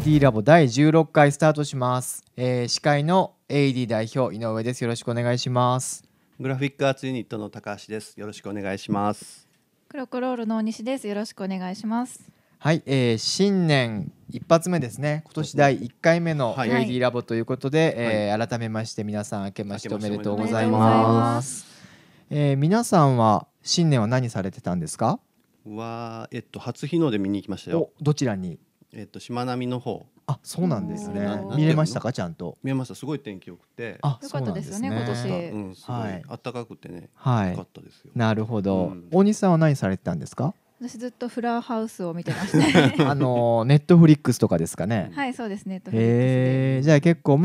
AD ラボ第16回スタートします。司会の AED 代表井上です。よろしくお願いします。グラフィックアーツユニットの高橋です。よろしくお願いします。クロクロールの大西です。よろしくお願いします。はい、新年一発目ですね。今年第1回目の AED ラボということで、改めまして皆さん明けましておめでとうございます。皆さんは新年は何されてたんですか？は初日の出見に行きましたよ。どちらに？しまなみの方。あ、そうなんですね。見れましたか？ちゃんと見えました。すごい天気良くて、あ、良かったですよね今年。はい、暖かくてね、良かったですよ。なるほど。大西さんは何されてたんですか？私ずっとフラーハウスを見てました。ネットフリックスとかですかね。はい、そうですね。じゃあ結構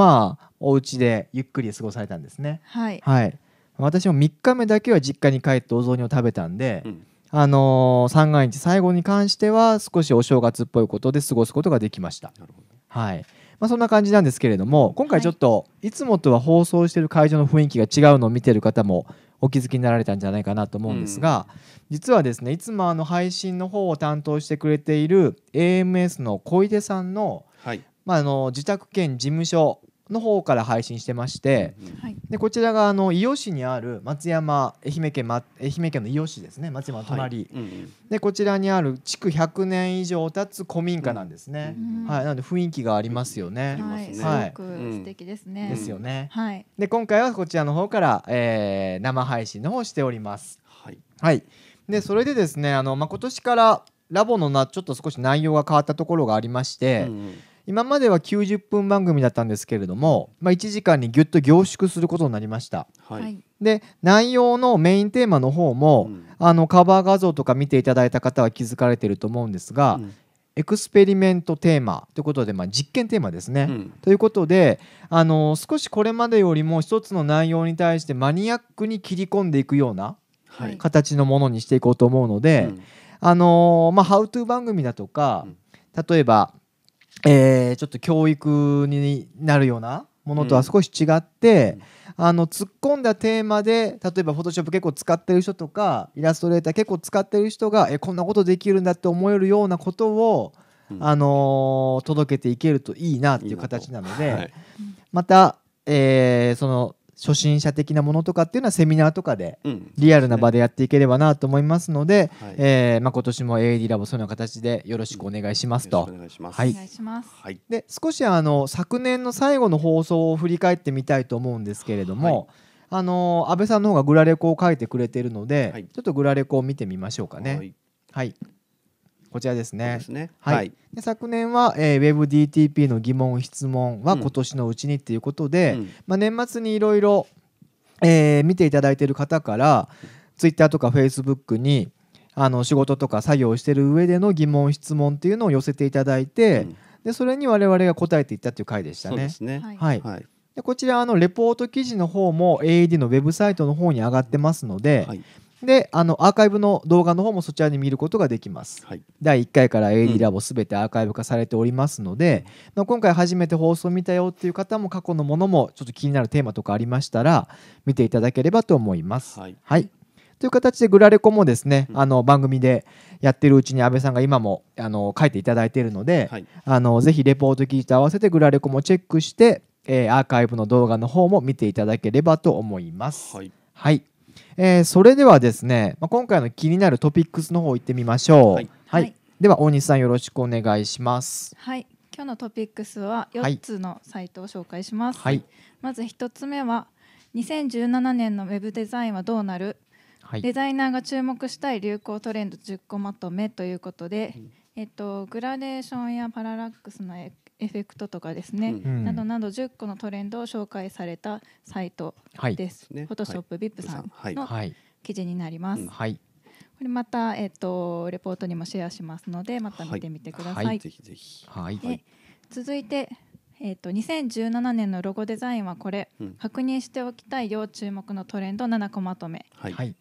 お家でゆっくり過ごされたんですね。はい。はい。私も3日目だけは実家に帰ってお雑煮を食べたんで、三が日最後に関しては少しお正月っぽいことで過ごすことができました。なるほど。はい。そんな感じなんですけれども、今回ちょっといつもとは放送している会場の雰囲気が違うのを見てる方もお気づきになられたんじゃないかなと思うんですが、実はですね、いつも配信の方を担当してくれている AMS の小出さんの、自宅兼事務所の方から配信してまして、でこちらが伊予市にある松山、愛媛県の伊予市ですね、松山の隣、でこちらにある築100年以上経つ古民家なんですね。はい、なので雰囲気がありますよね。はい、すごく素敵ですね。ですよね。はい。で今回はこちらの方から、生配信の方をしております。はい。はい。でそれでですね、今年からラボのちょっと少し内容が変わったところがありまして。今までは90分番組だったんですけれども、1時間にぎゅっと凝縮することになりました。はい、で内容のメインテーマの方も、カバー画像とか見ていただいた方は気づかれていると思うんですが、エクスペリメントテーマということで、実験テーマですね。ということで少しこれまでよりも一つの内容に対してマニアックに切り込んでいくような形のものにしていこうと思うので、ハウトゥー番組だとか、例えばちょっと教育になるようなものとは少し違って、突っ込んだテーマで、例えばフォトショップ結構使ってる人とかイラストレーター結構使ってる人がこんなことできるんだって思えるようなことを、届けていけるといいなっていう形なので、また、その初心者的なものとかっていうのはセミナーとかでリアルな場でやっていければなと思いますので、今年も AED ラボそういうような形でよろしくお願いしますと。で少し昨年の最後の放送を振り返ってみたいと思うんですけれども、安倍さんの方がグラレコを書いてくれているので、ちょっとグラレコを見てみましょうかね。はい、こちらですね。昨年は WebDTP の疑問・質問は今年のうちにということで、年末にいろいろ見ていただいている方から Twitter とか Facebook に仕事とか作業をしている上での疑問・質問っていうのを寄せていただいて、それに我々が答えていったという回でしたね。こちらレポート記事の方も AED のウェブサイトの方に上がってますので、でアーカイブの動画の方もそちらに見ることができます。第1回から AD ラボすべてアーカイブ化されておりますので、今回初めて放送見たよっていう方も過去のものもちょっと気になるテーマとかありましたら見ていただければと思います。はい、という形でグラレコもですね、番組でやってるうちに安倍さんが今も書いていただいているので、ぜひレポート記事と合わせてグラレコもチェックして、アーカイブの動画の方も見ていただければと思います。はい。それではですね、今回の気になるトピックスの方行ってみましょう。では大西さんよろしくお願いします。はい、今日のトピックスは4つのサイトを紹介します。はい、まず1つ目は2017年のウェブデザインはどうなる？はい、デザイナーが注目したい流行トレンド10個まとめということで、グラデーションやパララックスのエフェクトとかですね、などなど10個のトレンドを紹介されたサイトです。フォトショップ VIP さんの記事になります。これまたレポートにもシェアしますので、また見てみてください。続いて2017年のロゴデザインはこれ、確認しておきたい要注目のトレンド7個まとめ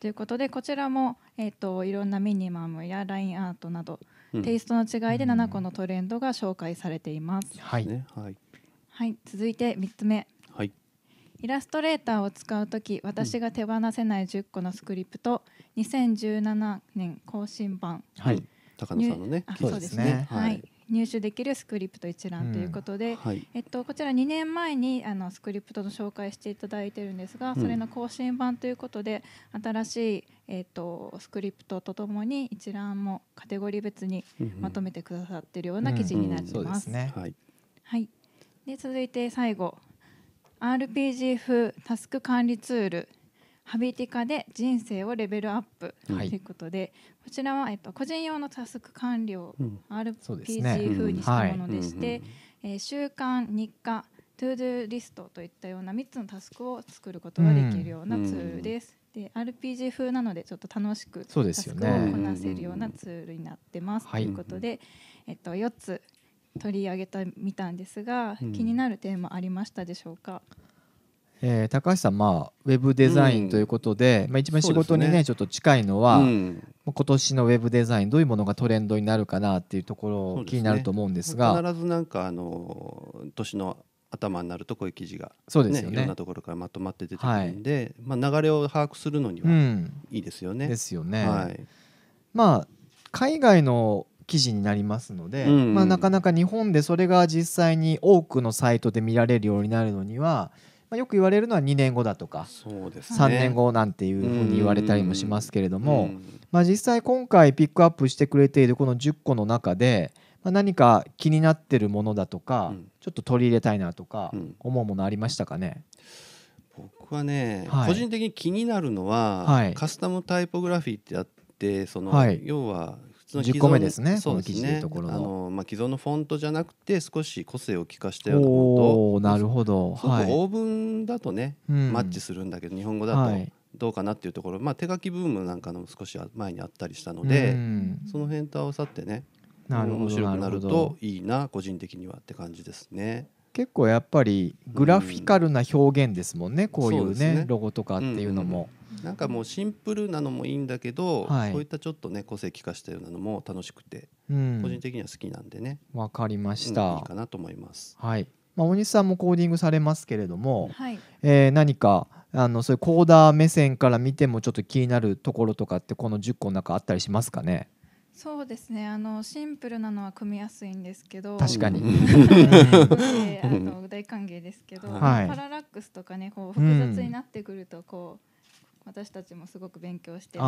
ということで、こちらもいろんなミニマムやラインアートなどテイストの違いで7個のトレンドが紹介されています。続いて3つ目、イラストレーターを使うとき私が手放せない10個のスクリプト、2017年更新版、高野さんのね、そうですね。入手できるスクリプト一覧ということで、はい、こちら2年前にスクリプトの紹介していただいてるんですが、それの更新版ということで、新しいスクリプトとともに一覧もカテゴリー別にまとめてくださっているような記事になっています。で、続いて最後、 RPG 風タスク管理ツールハビティカで人生をレベルアップということで、はい、こちらは個人用のタスク管理を RPG 風にしたものでして、習慣、日課、トゥードゥーリストといったような3つのタスクを作ることができるようなツールです。で、RPG 風なのでちょっと楽しくタスクをこなせるようなツールになってますということで、4つ取り上げてみたんですが、気になるテーマありましたでしょうか。高橋さん、ウェブデザインということで、一番仕事にねちょっと近いのは、今年のウェブデザインどういうものがトレンドになるかなっていうところ気になると思うんですが、必ずなんか年の頭になるとこういう記事がね、いろんなところからまとまって出てくるんで、流れを把握するのにはいいですよね。ですよね。まあ海外の記事になりますので、なかなか日本でそれが実際に多くのサイトで見られるようになるのには、よく言われるのは2年後だとか3年後なんていうふうに言われたりもしますけれども、実際今回ピックアップしてくれているこの10個の中で、何か気になってるものだとか、ちょっと取り入れたいなとか思うものありましたかね。僕はね、個人的に気になるのは、カスタムタイポグラフィーってあって、その要は10個目ですね、この記事のところの既存のフォントじゃなくて少し個性を利かしたようなものと、なるほど、英文だとねマッチするんだけど日本語だとどうかなっていうところ、手書きブームなんかの少し前にあったりしたので、その辺と合わさってね面白くなるといいな、個人的にはって感じですね。結構やっぱりグラフィカルな表現ですもんね、こういうねロゴとかっていうのも。なんかもうシンプルなのもいいんだけど、そういったちょっとね個性利かしたようなのも楽しくて、個人的には好きなんでね。わかりました。いいかなと思います。はい、大西さんもコーディングされますけれども、何かそういうコーダー目線から見てもちょっと気になるところとかってこの10個の中あったりしますかね。そうですね、シンプルなのは組みやすいんですけど、確かに大歓迎ですけど、パララックスとかね、こう複雑になってくるとこう私たちもすごく勉強してい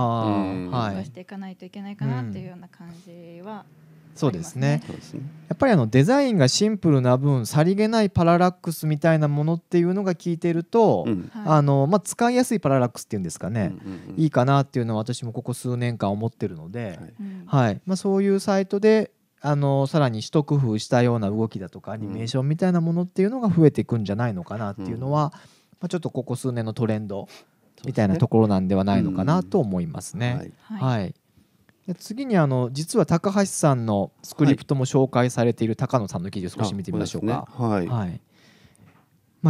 かないといけないかなっていうような感じは、そうですね。やっぱりデザインがシンプルな分、さりげないパララックスみたいなものっていうのが効いていると、使いやすいパララックスっていうんですかね、いいかなっていうのは私もここ数年間思ってるので、そういうサイトでさらに一工夫したような動きだとかアニメーションみたいなものっていうのが増えていくんじゃないのかなっていうのは、ちょっとここ数年のトレンドみたいなところなんではないのかなと思いますね。はい。次に実は高橋さんのスクリプトも紹介されている高野さんの記事を少し見てみましょうか。はい。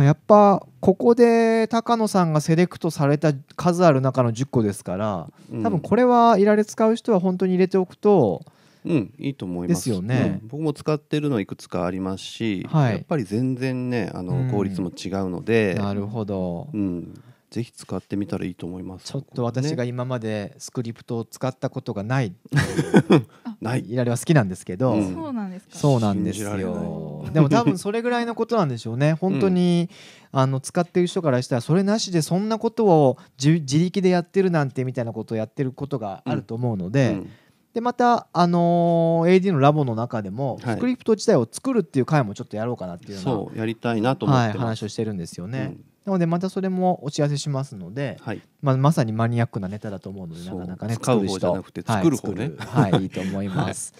やっぱここで高野さんがセレクトされた数ある中の10個ですから、多分これはいられ使う人は本当に入れておくと。いいと思います。ですよね。僕も使ってるのいくつかありますし、やっぱり全然ね効率も違うので。なるほど。ぜひ使ってみたらいいと思います。ちょっと私が今までスクリプトを使ったことがない。いられは好きなんですけど。そうなんですか。そうなんですよ。でも多分それぐらいのことなんでしょうね。本当に使ってる人からしたら、それなしでそんなことを自力でやってるなんてみたいなことをやってることがあると思うので。でまたAD のラボの中でもスクリプト自体を作るっていう回もちょっとやろうかなっていうのをやりたいなと思って話をしてるんですよね。なのでまたそれもお知らせしますので、まさにマニアックなネタだと思うので、なかなかね使う方じゃなくて作る方ね、いいと思います。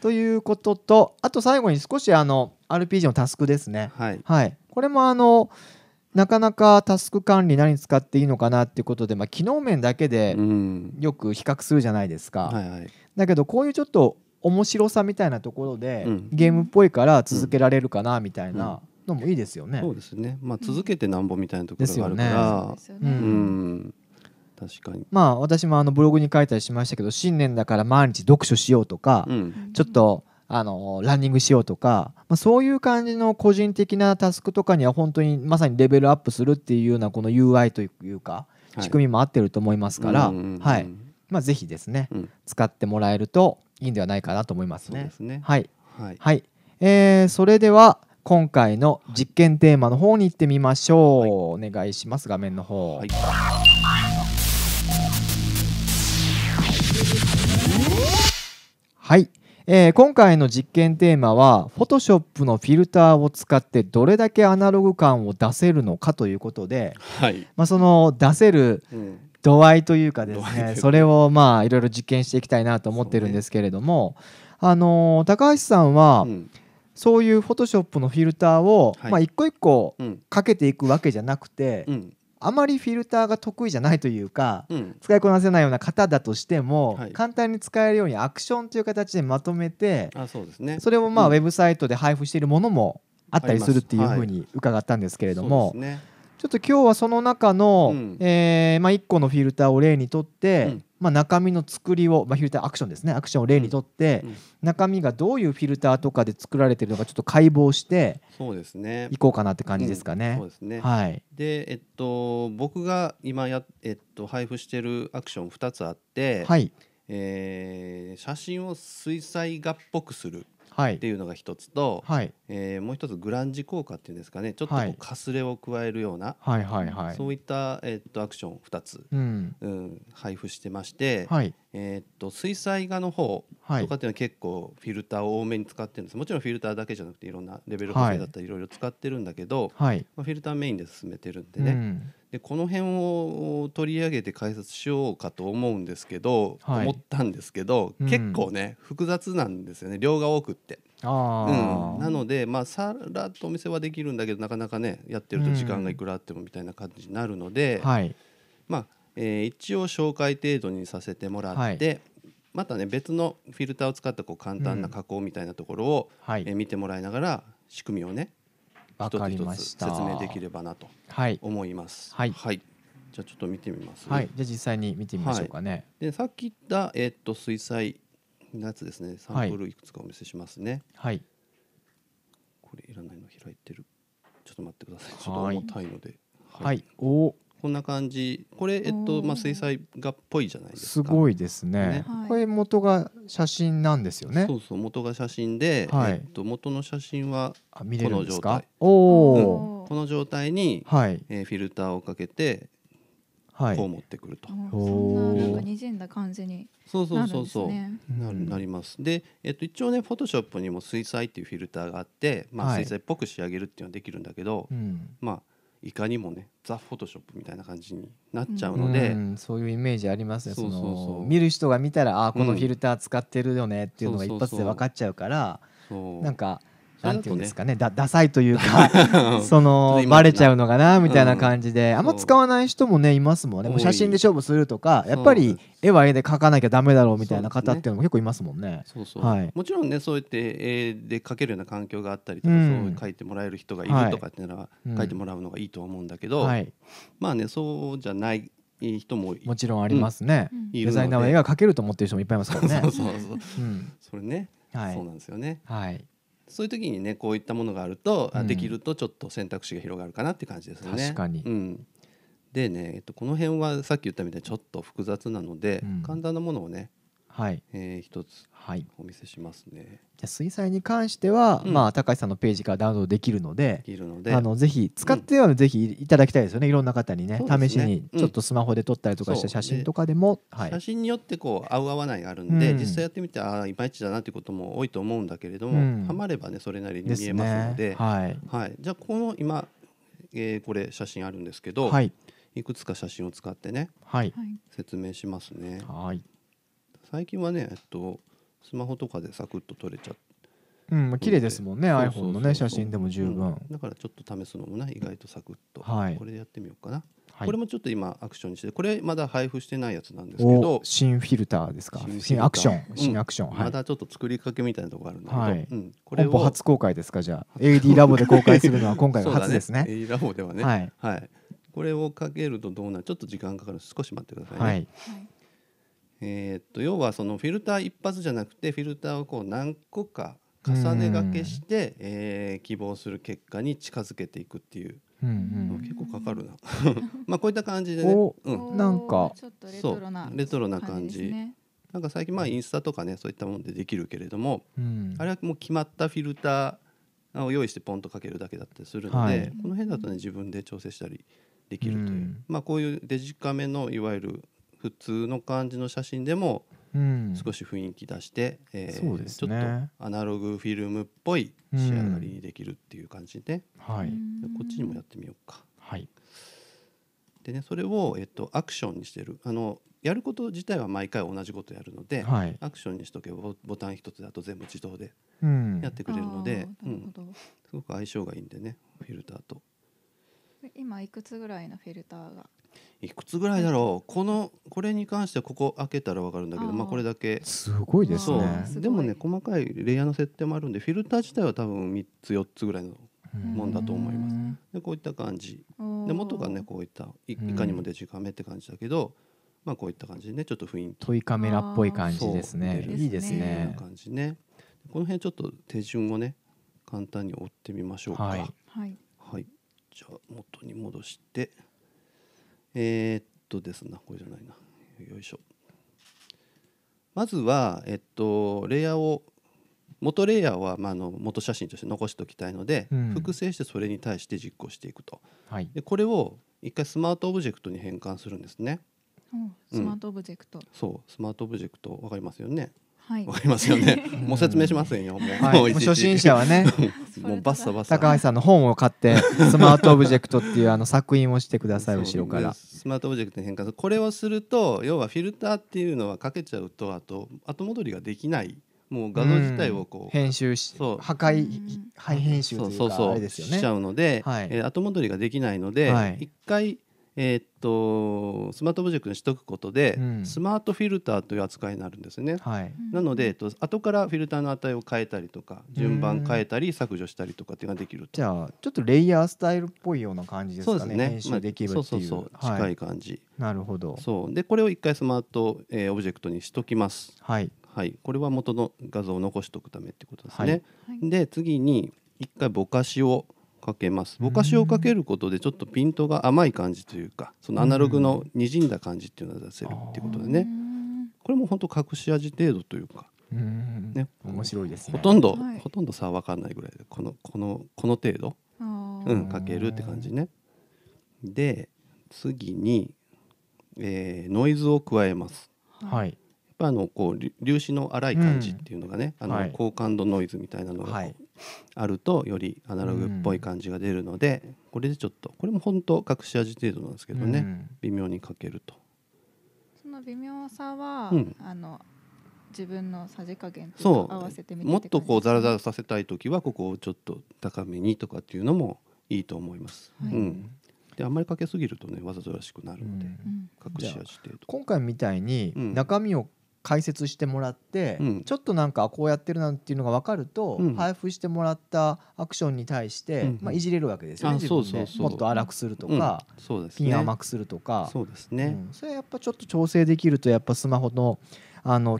ということと、あと最後に少しRPG のタスクですね。これもなかなかタスク管理何使っていいのかなっていうことで、機能面だけでよく比較するじゃないですか。だけどこういうちょっと面白さみたいなところで、ゲームっぽいから続けられるかなみたいな。もいいですよね。そうですね。続けてなんぼみたいなところがあるから、確かに。私もブログに書いたりしましたけど、新年だから毎日読書しようとか、ちょっとランニングしようとか、そういう感じの個人的なタスクとかには本当にまさにレベルアップするっていうようなこの UI というか仕組みも合ってると思いますから、はい。ぜひですね、使ってもらえるといいんではないかなと思いますね。はい。はい、それでは今回の実験テーマの方に行ってみましょう。はい、お願いします。画面の方、はい、はい、今回の実験テーマは Photoshop のフィルターを使ってどれだけアナログ感を出せるのかということで、はい、その出せる、度合いというかですね、それをいろいろ実験していきたいなと思ってるんですけれども、高橋さんは、そういう Photoshop のフィルターを、一個一個かけていくわけじゃなくて、あまりフィルターが得意じゃないというか、使いこなせないような方だとしても、簡単に使えるようにアクションという形でまとめて、それをウェブサイトで配布しているものもあったりするっていうふうに伺ったんですけれども。ちょっと今日はその中の1個のフィルターを例にとって、中身の作りを、フィルターアクションですね、アクションを例にとって、中身がどういうフィルターとかで作られているのかちょっと解剖していこうかなって感じですかね。で、僕が今配布しているアクション2つあって、写真を水彩画っぽくする。っていうのが一つと、もう一つグランジ効果っていうんですかね、ちょっとこうかすれを加えるようなそういったアクション2つ、配布してまして、水彩画の方とかっていうのは結構フィルターを多めに使ってるんです。もちろんフィルターだけじゃなくていろんなレベル補正だったりいろいろ使ってるんだけど、フィルターメインで進めてるんでね、でこの辺を取り上げて解説しようかと思ったんですけど、結構ね複雑なんですよね、量が多くって。なのでさらっとお見せはできるんだけどなかなかねやってると時間がいくらあってもみたいな感じになるので、一応紹介程度にさせてもらって、またね別のフィルターを使った簡単な加工みたいなところを、見てもらいながら仕組みをね一つ一つ説明できればなと思います。じゃあちょっと見てみます。じゃあ実際に見てみましょうかね。でさっき言った水彩のやつですね。サンプルいくつかお見せしますね。これいらないの開いてる。ちょっと待ってください。ちょっと重たいので。お。こんな感じ。これ水彩画っぽいじゃないですか。すごいですね。これ元が写真なんですよね。そうそう、元が写真で、元の写真はこの状態。この状態にフィルターをかけてこう持ってくると。なんか滲んだ感じになるんですね。なります。で、一応ねPhotoshopにも水彩っていうフィルターがあって、水彩っぽく仕上げるっていうのはできるんだけど、いかにもねザ・フォトショップみたいな感じになっちゃうので、そういうイメージありますね。見る人が見たらこのフィルター使ってるよねっていうのが一発で分かっちゃうから、なんかなんていうんですかね、ダサいというかバレちゃうのかなみたいな感じで、あんま使わない人もねいますもんね。写真で勝負するとか、やっぱり絵は絵で描かなきゃダメだろうみたいな方っていうのも結構いますもんね。もちろんねそうやって絵で描けるような環境があったりとか、そう描いてもらえる人がいるとかっていうのは描いてもらうのがいいと思うんだけど、まあねそうじゃない人ももちろんありますね。デザイナーは絵が描けると思ってる人もいっぱいいますからね。それね、そうなんですよね。そういう時にねこういったものがあると、できるとちょっと選択肢が広がるかなって感じですね。確かに。でね、この辺はさっき言ったみたいにちょっと複雑なので、簡単なものをね一つお見せしますね。じゃ水彩に関しては高橋さんのページからダウンロードできるので、ぜひ使ってはぜひいただきたいですよね。いろんな方にね試しにちょっとスマホで撮ったりとかした写真とかでも、写真によってこう合う合わないがあるんで、実際やってみてああいまいちだなっていうことも多いと思うんだけれども、ハマればねそれなりに見えますので、じゃあこの今これ写真あるんですけど、いくつか写真を使ってね説明しますね。最近はね、スマホとかでサクッと撮れちゃう。綺麗ですもんね。 iPhone のね写真でも十分。だからちょっと試すのもね意外とサクッと、これでやってみようかな。これもちょっと今アクションにして、これまだ配布してないやつなんですけど、新フィルターですか。新アクション、新アクション。まだちょっと作りかけみたいなところがあるんだけど、これを初公開ですか。じゃあ ADLab で公開するのは今回が初ですね。ADLab ではね。これをかけるとどうなる。ちょっと時間かかる。少し待ってくださいね。要はそのフィルター一発じゃなくてフィルターをこう何個か重ねがけして、希望する結果に近づけていくっていう、結構かかるなまあこういった感じでね、なんかレトロな感じなんか最近まあインスタとかねそういったものでできるけれども、うん、あれはもう決まったフィルターを用意してポンとかけるだけだったりするので、はい、この辺だとね自分で調整したりできるという、うん、まあこういうデジカメのいわゆる普通の感じの写真でも少し雰囲気出して、うんそうですね、ちょっとアナログフィルムっぽい仕上がりにできるっていう感じで、うんはい、こっちにもやってみようか、はいでね、それを、アクションにしてるやること自体は毎回同じことやるので、はい、アクションにしとけばボタン一つだと全部自動でやってくれるので、うんうん、すごく相性がいいんでねフィルターと。今いくつぐらいのフィルターがいくつぐらいだろう。これに関してはここ開けたら分かるんだけど、まあ、これだけすごいですね。そうでもね細かいレイヤーの設定もあるんでフィルター自体は多分3つ4つぐらいのもんだと思います。でこういった感じで元がねこういったいかにもデジカメって感じだけど、まあ、こういった感じでねちょっと雰囲気トイカメラっぽい感じですね。いいですね感じね。この辺ちょっと手順をね簡単に追ってみましょうか。はい、はいはい、じゃあ元に戻してですなこれじゃないなよいしょ。まずはレイヤーを元レイヤーはまあ元写真として残しておきたいので、うん、複製してそれに対して実行していくと、はい、でこれを一回スマートオブジェクトに変換するんですね。スマートオブジェクト、うん、そうスマートオブジェクトわかりますよね。はい、わかりますよね。もう説明しませんよ。もう、はい、もう初心者はねもうバッサバッサ高橋さんの本を買ってスマートオブジェクトっていう作品をしてください。後ろからスマートオブジェクトに変換する。これをすると要はフィルターっていうのはかけちゃうと後戻りができない。もう画像自体をこう、うん、編集し破壊廃編集というかあれですよねしちゃうので、はい後戻りができないので、はい、一回スマートオブジェクトにしとくことで、うん、スマートフィルターという扱いになるんですね、はい、なので、後からフィルターの値を変えたりとか順番変えたり削除したりとかっていうのができると。じゃあちょっとレイヤースタイルっぽいような感じですかね。そうですね編集できるっていう、まあ、そうそうそう、はい、近い感じ。なるほど。そうでこれを一回スマート、オブジェクトにしときます、はいはい、これは元の画像を残しておくためってことですね、はい、で次に一回ぼかしをかけます。ぼかしをかけることでちょっとピントが甘い感じというかそのアナログのにじんだ感じっていうのが出せるってことでね、これも本当隠し味程度というか、ね、面白いですね。ほとんど差は分かんないぐらいでこの程度、うん、かけるって感じね。で次に、ノイズを加えます、はい、やっぱこう粒子の粗い感じっていうのがね、はい、高感度ノイズみたいなのが、はいあるとよりアナログっぽい感じが出るので、うん、これでちょっとこれも本当隠し味程度なんですけどね、うん、微妙にかけるとその微妙さは、うん、自分のさじ加減と合わせてみてもっとこうザラザラさせたいときはここをちょっと高めにとかっていうのもいいと思います、はいうん、であんまりかけすぎるとねわざとらしくなるので、うん、隠し味程度。今回みたいに中身を解説してもらって、うん、ちょっとなんかこうやってるなんていうのが分かると、うん、配布してもらったアクションに対して、うんいじれるわけですよね。そうそうそうもっと粗くするとか、うんそうですね、ピン甘くするとかそうですね、うん、それやっぱちょっと調整できるとやっぱスマホの、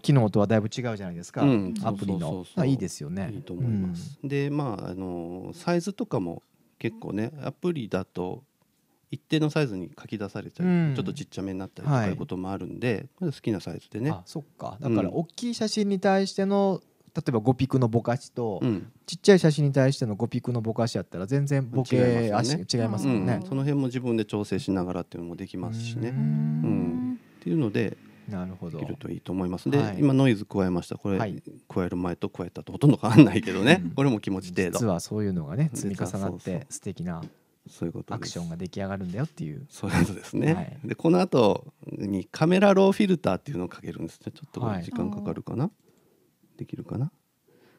機能とはだいぶ違うじゃないですか、うん、アプリのそういいですよね。いいと思います、うん、でまあ、サイズとかも結構ねアプリだと一定のサイズに書き出されちゃう、うん、ちょっとちっちゃめになったりとかいうこともあるんで、はい、好きなサイズでね。あ、そっかだから大きい写真に対しての例えば5ピクのぼかしと、うん、ちっちゃい写真に対しての5ピクのぼかしやったら全然ボケ違いますもんね、うん、その辺も自分で調整しながらっていうのもできますしね、うん、っていうのでなるほどできるといいと思います。で、はい、今ノイズ加えました。これ、はい、加える前と加えたとほとんど変わんないけどね、うん、これも気持ち程度。実はそういうのがね積み重なって素敵なそういうことです。アクションが出来上がるんだよっていうそういうことですね、はい、でこの後にカメラローフィルターっていうのをかけるんですね。ちょっとこれ時間かかるかな、はい、できるかな。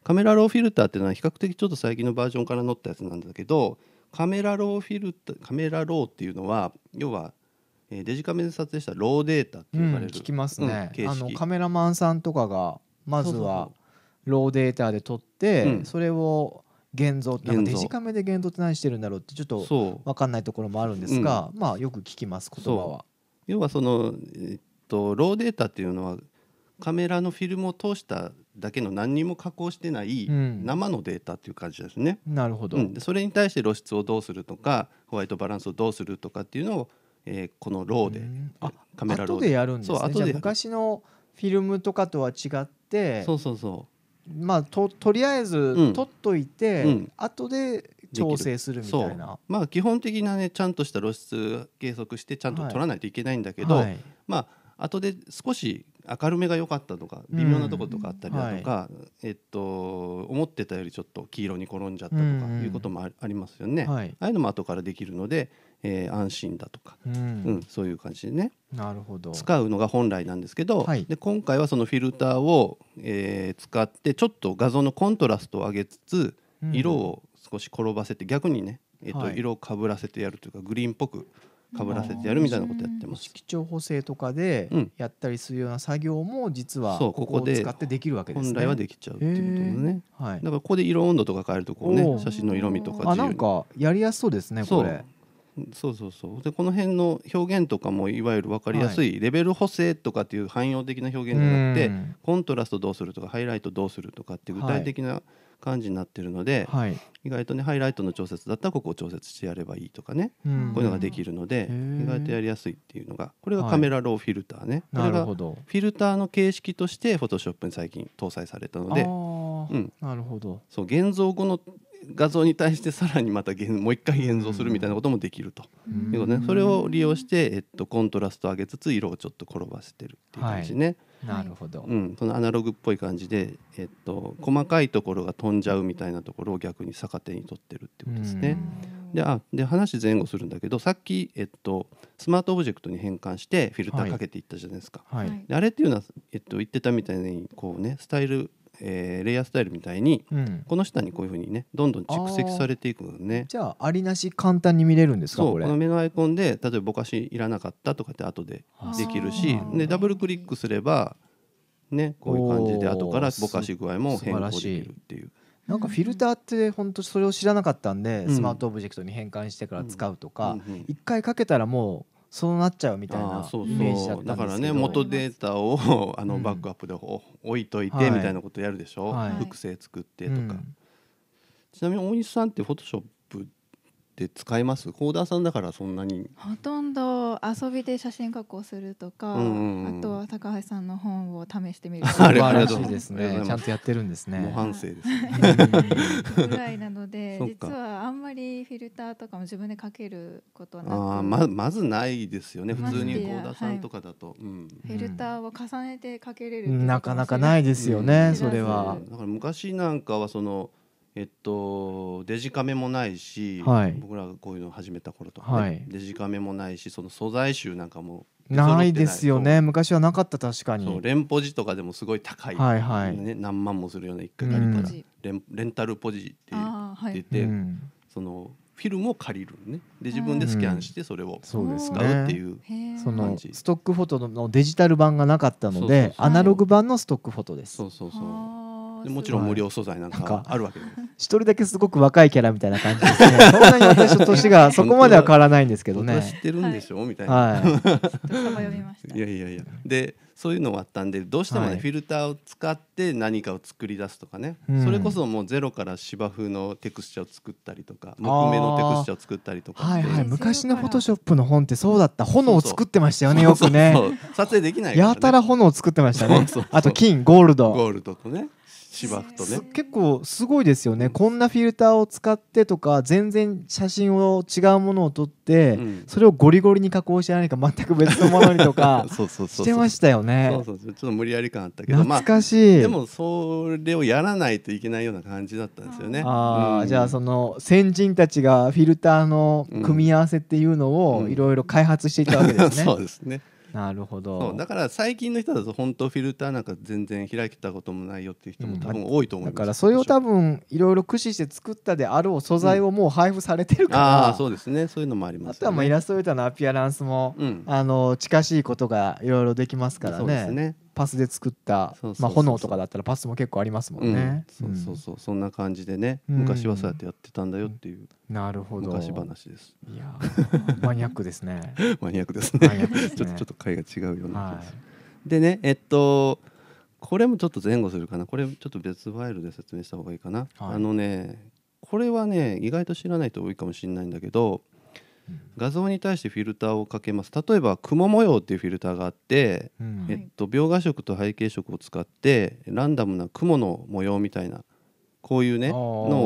カメラローフィルターっていうのは比較的ちょっと最近のバージョンから載ったやつなんだけどカメラローっていうのは要はデジカメで撮影したローデータって呼ばれる、うん、聞きますね、うん、カメラマンさんとかがまずはローデータで撮って、うん、それを現像なんかデジカメで現像って何してるんだろうってちょっと分かんないところもあるんですが、うん、まあよく聞きます言葉は。要はその、ローデータっていうのはカメラのフィルムを通しただけの何にも加工してない生のデータっていう感じですね、うん、なるほど、うん、でそれに対して露出をどうするとかホワイトバランスをどうするとかっていうのを、このローでカメラローで後でやるんですね。そう後で昔のフィルムとかとは違ってそうそうそう、まあ、とりあえず撮っといて、うん、後で調整するみたいな、まあ、基本的なねちゃんとした露出計測してちゃんと撮らないといけないんだけど、はいはい、まあ後で少し明るめが良かったとか微妙なとことかあったりだとか、うんはい思ってたよりちょっと黄色に転んじゃったとかいうこともありますよね、うんうんはい、ああいうのも後からできるので、安心だとか、うんうん、そういう感じでねなるほど使うのが本来なんですけど、はい、で今回はそのフィルターを、使ってちょっと画像のコントラストを上げつつ色を少し転ばせて逆にね、はい、色をかぶらせてやるというかグリーンっぽくかぶらせてやるみたいなことやってます。色調補正とかでやったりするような作業も実はここを使ってできるわけですね。本来はできちゃうっていうこともね、はい、だからここで色温度とか変えるとこうね写真の色味とか自由になんかやりやすそうですねこれ。そうそうそうでこの辺の表現とかもいわゆる分かりやすいレベル補正とかっていう汎用的な表現じゃなくて、はい、コントラストどうするとかハイライトどうするとかって具体的な感じになってるので、はい、意外とねハイライトの調節だったらここを調節してやればいいとかね、うん、こういうのができるので意外とやりやすいっていうのがこれがカメラローフィルターね、はい、これがフィルターの形式としてフォトショップに最近搭載されたのでうん、なるほどそう現像後の画像に対してさらにまたもう一回現像するみたいなこともできると、うんいうことね、それを利用して、コントラストを上げつつ色をちょっと転ばせてるっていう感じね、はいなるほどうん、そのアナログっぽい感じで、細かいところが飛んじゃうみたいなところを逆に逆手に取ってるってことですね。で話前後するんだけどさっき、スマートオブジェクトに変換してフィルターかけていったじゃないですか、はいはい、であれっていうのは、言ってたみたいにこうねスタイルレイヤースタイルみたいに、うん、この下にこういう風にねどんどん蓄積されていくのね。じゃあありなし簡単に見れるんですかこれ。この目のアイコンで例えばぼかしいらなかったとかって後でできるしでダブルクリックすればねこういう感じで後からぼかし具合も変更できるっていう。なんかフィルターって本当それを知らなかったんで、うん、スマートオブジェクトに変換してから使うとか、うんうんうん、一回かけたらもうそうなっちゃうみたいなイメージだったんですけどだからね元データをバックアップで置いといてみたいなことやるでしょ、はい、複製作ってとか、うん、ちなみに大西さんってフォトショップで使いますコーダーさんだからそんなにほとんど遊びで写真加工するとか、うんうん、あとは高橋さんの本を試してみるとかありがとうございます素晴らしいですねちゃんとやってるんですね模範生ですねぐらいなので実はあんまりフィルターとかも自分でかけることはなくあ まずないですよね普通にコーダーさんとかだと、はいうん、フィルターを重ねてかけれるってなかなかないですよね、うん、それはだから昔なんかはそのデジカメもないし、はい、僕らがこういうのを始めた頃とか、ねはい、デジカメもないしその素材集なんかもないですよね昔はなかった確かにそうレンポジとかでもすごい高い、はいはいね、何万もするような一回借りたら、うん、レンタルポジって言って、はいうん、そのフィルムを借りるねで自分でスキャンしてそれを使うっていう感じ、うん、ストックフォトのデジタル版がなかったのでそうそうそうアナログ版のストックフォトですそうそうそうもちろん無料素材なんかあるわけです一人だけすごく若いキャラみたいな感じですねそんなに私の年がそこまでは変わらないんですけどね本当は知ってるんでしょ、はい、みたいな、はい、ちょっと読みましたいやいやいやでそういうのもあったんでどうしてもね、はい、フィルターを使って何かを作り出すとかね、うん、それこそもうゼロから芝生のテクスチャーを作ったりとか木目のテクスチャーを作ったりとか、はいはい、昔のフォトショップの本ってそうだった炎を作ってましたよねよくねそう撮影できないからねやたら炎を作ってましたねそうそうそうあと金ゴールドとね芝生とね結構すごいですよね、うん、こんなフィルターを使ってとか全然写真を違うものを撮って、うん、それをゴリゴリに加工して何か全く別のものにとかしてましたよねそうそうそうちょっと無理やり感あったけど懐かしい、まあ、でもそれをやらないといけないような感じだったんですよねあ、うん、じゃあその先人たちがフィルターの組み合わせっていうのをいろいろ開発していたわけですね、うんうん、そうですねなるほどそうだから最近の人だと本当フィルターなんか全然開けたこともないよっていう人も多分多いと思います、うん、だからそれを多分いろいろ駆使して作ったであろう素材をもう配布されてるから、うん、あそうですねそういうのもあります、ね、あとはもうイラストレーターのアピアランスも、うん、近しいことがいろいろできますから そうですねパスで作ったまあ炎とかだったらパスも結構ありますもんね、うん、そうそうそう、うん、そんな感じでね昔はそうやってやってたんだよっていう、うん、なるほど昔話です。いやマニアックですねマニアックですねちょっと回が違うような気がする、はい、でねこれもちょっと前後するかなこれちょっと別ファイルで説明した方がいいかな、はい、これはね意外と知らない人多いかもしれないんだけど画像に対してフィルターをかけます。例えば雲模様っていうフィルターがあって、うん、描画色と背景色を使ってランダムな雲の模様みたいなこういうねの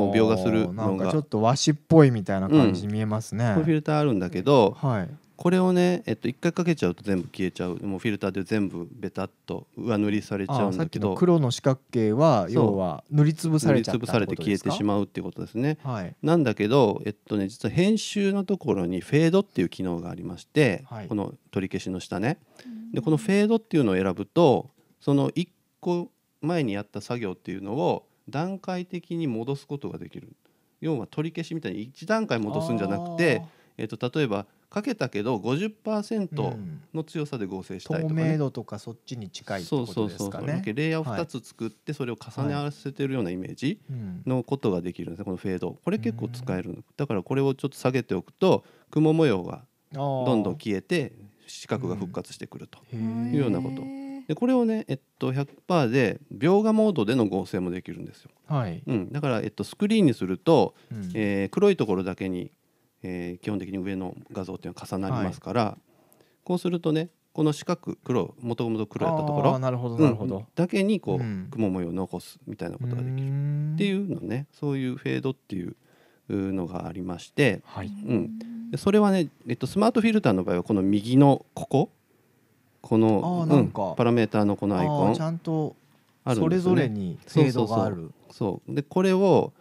を描画するのがなんかちょっと和紙っぽいみたいな感じに見えますね、うん、こういうフィルターあるんだけど、はい、これをね、1回かけちゃうと全部消えちゃう。もうフィルターで全部ベタっと上塗りされちゃうんだけど、さっきの黒の四角形は要は塗りつぶされちゃったってことですか？塗りつぶされて消えてしまうっていうことですね、はい、なんだけど、実は編集のところにフェードっていう機能がありまして、はい、この取り消しの下ねでこのフェードっていうのを選ぶとその1個前にやった作業っていうのを段階的に戻すことができる。要は取り消しみたいに1段階戻すんじゃなくて、例えばかけたけど 50% の強さで合成したいとか、ねうん、透明度とかそっちに近いってことですかね。そうそうそうレイヤーを2つ作ってそれを重ね合わせてるようなイメージのことができるんですね。このフェードこれ結構使える。だからこれをちょっと下げておくと雲模様がどんどん消えて四角が復活してくるというようなこと、うんでこれをね、100% で描画モードでの合成もできるんですよ、はいうん、だから、スクリーンにすると、うん黒いところだけに、基本的に上の画像っていうのは重なりますから、はい、こうするとねこの四角黒もともと黒やったところだけにこう、うん、雲模様を残すみたいなことができるっていうのねそういうフェードっていうのがありまして、はいうん、でそれはね、スマートフィルターの場合はこの右のこのなんか、うん、パラメーターのこのアイコンちゃんとそれぞれにフェードがある。そうでこれを、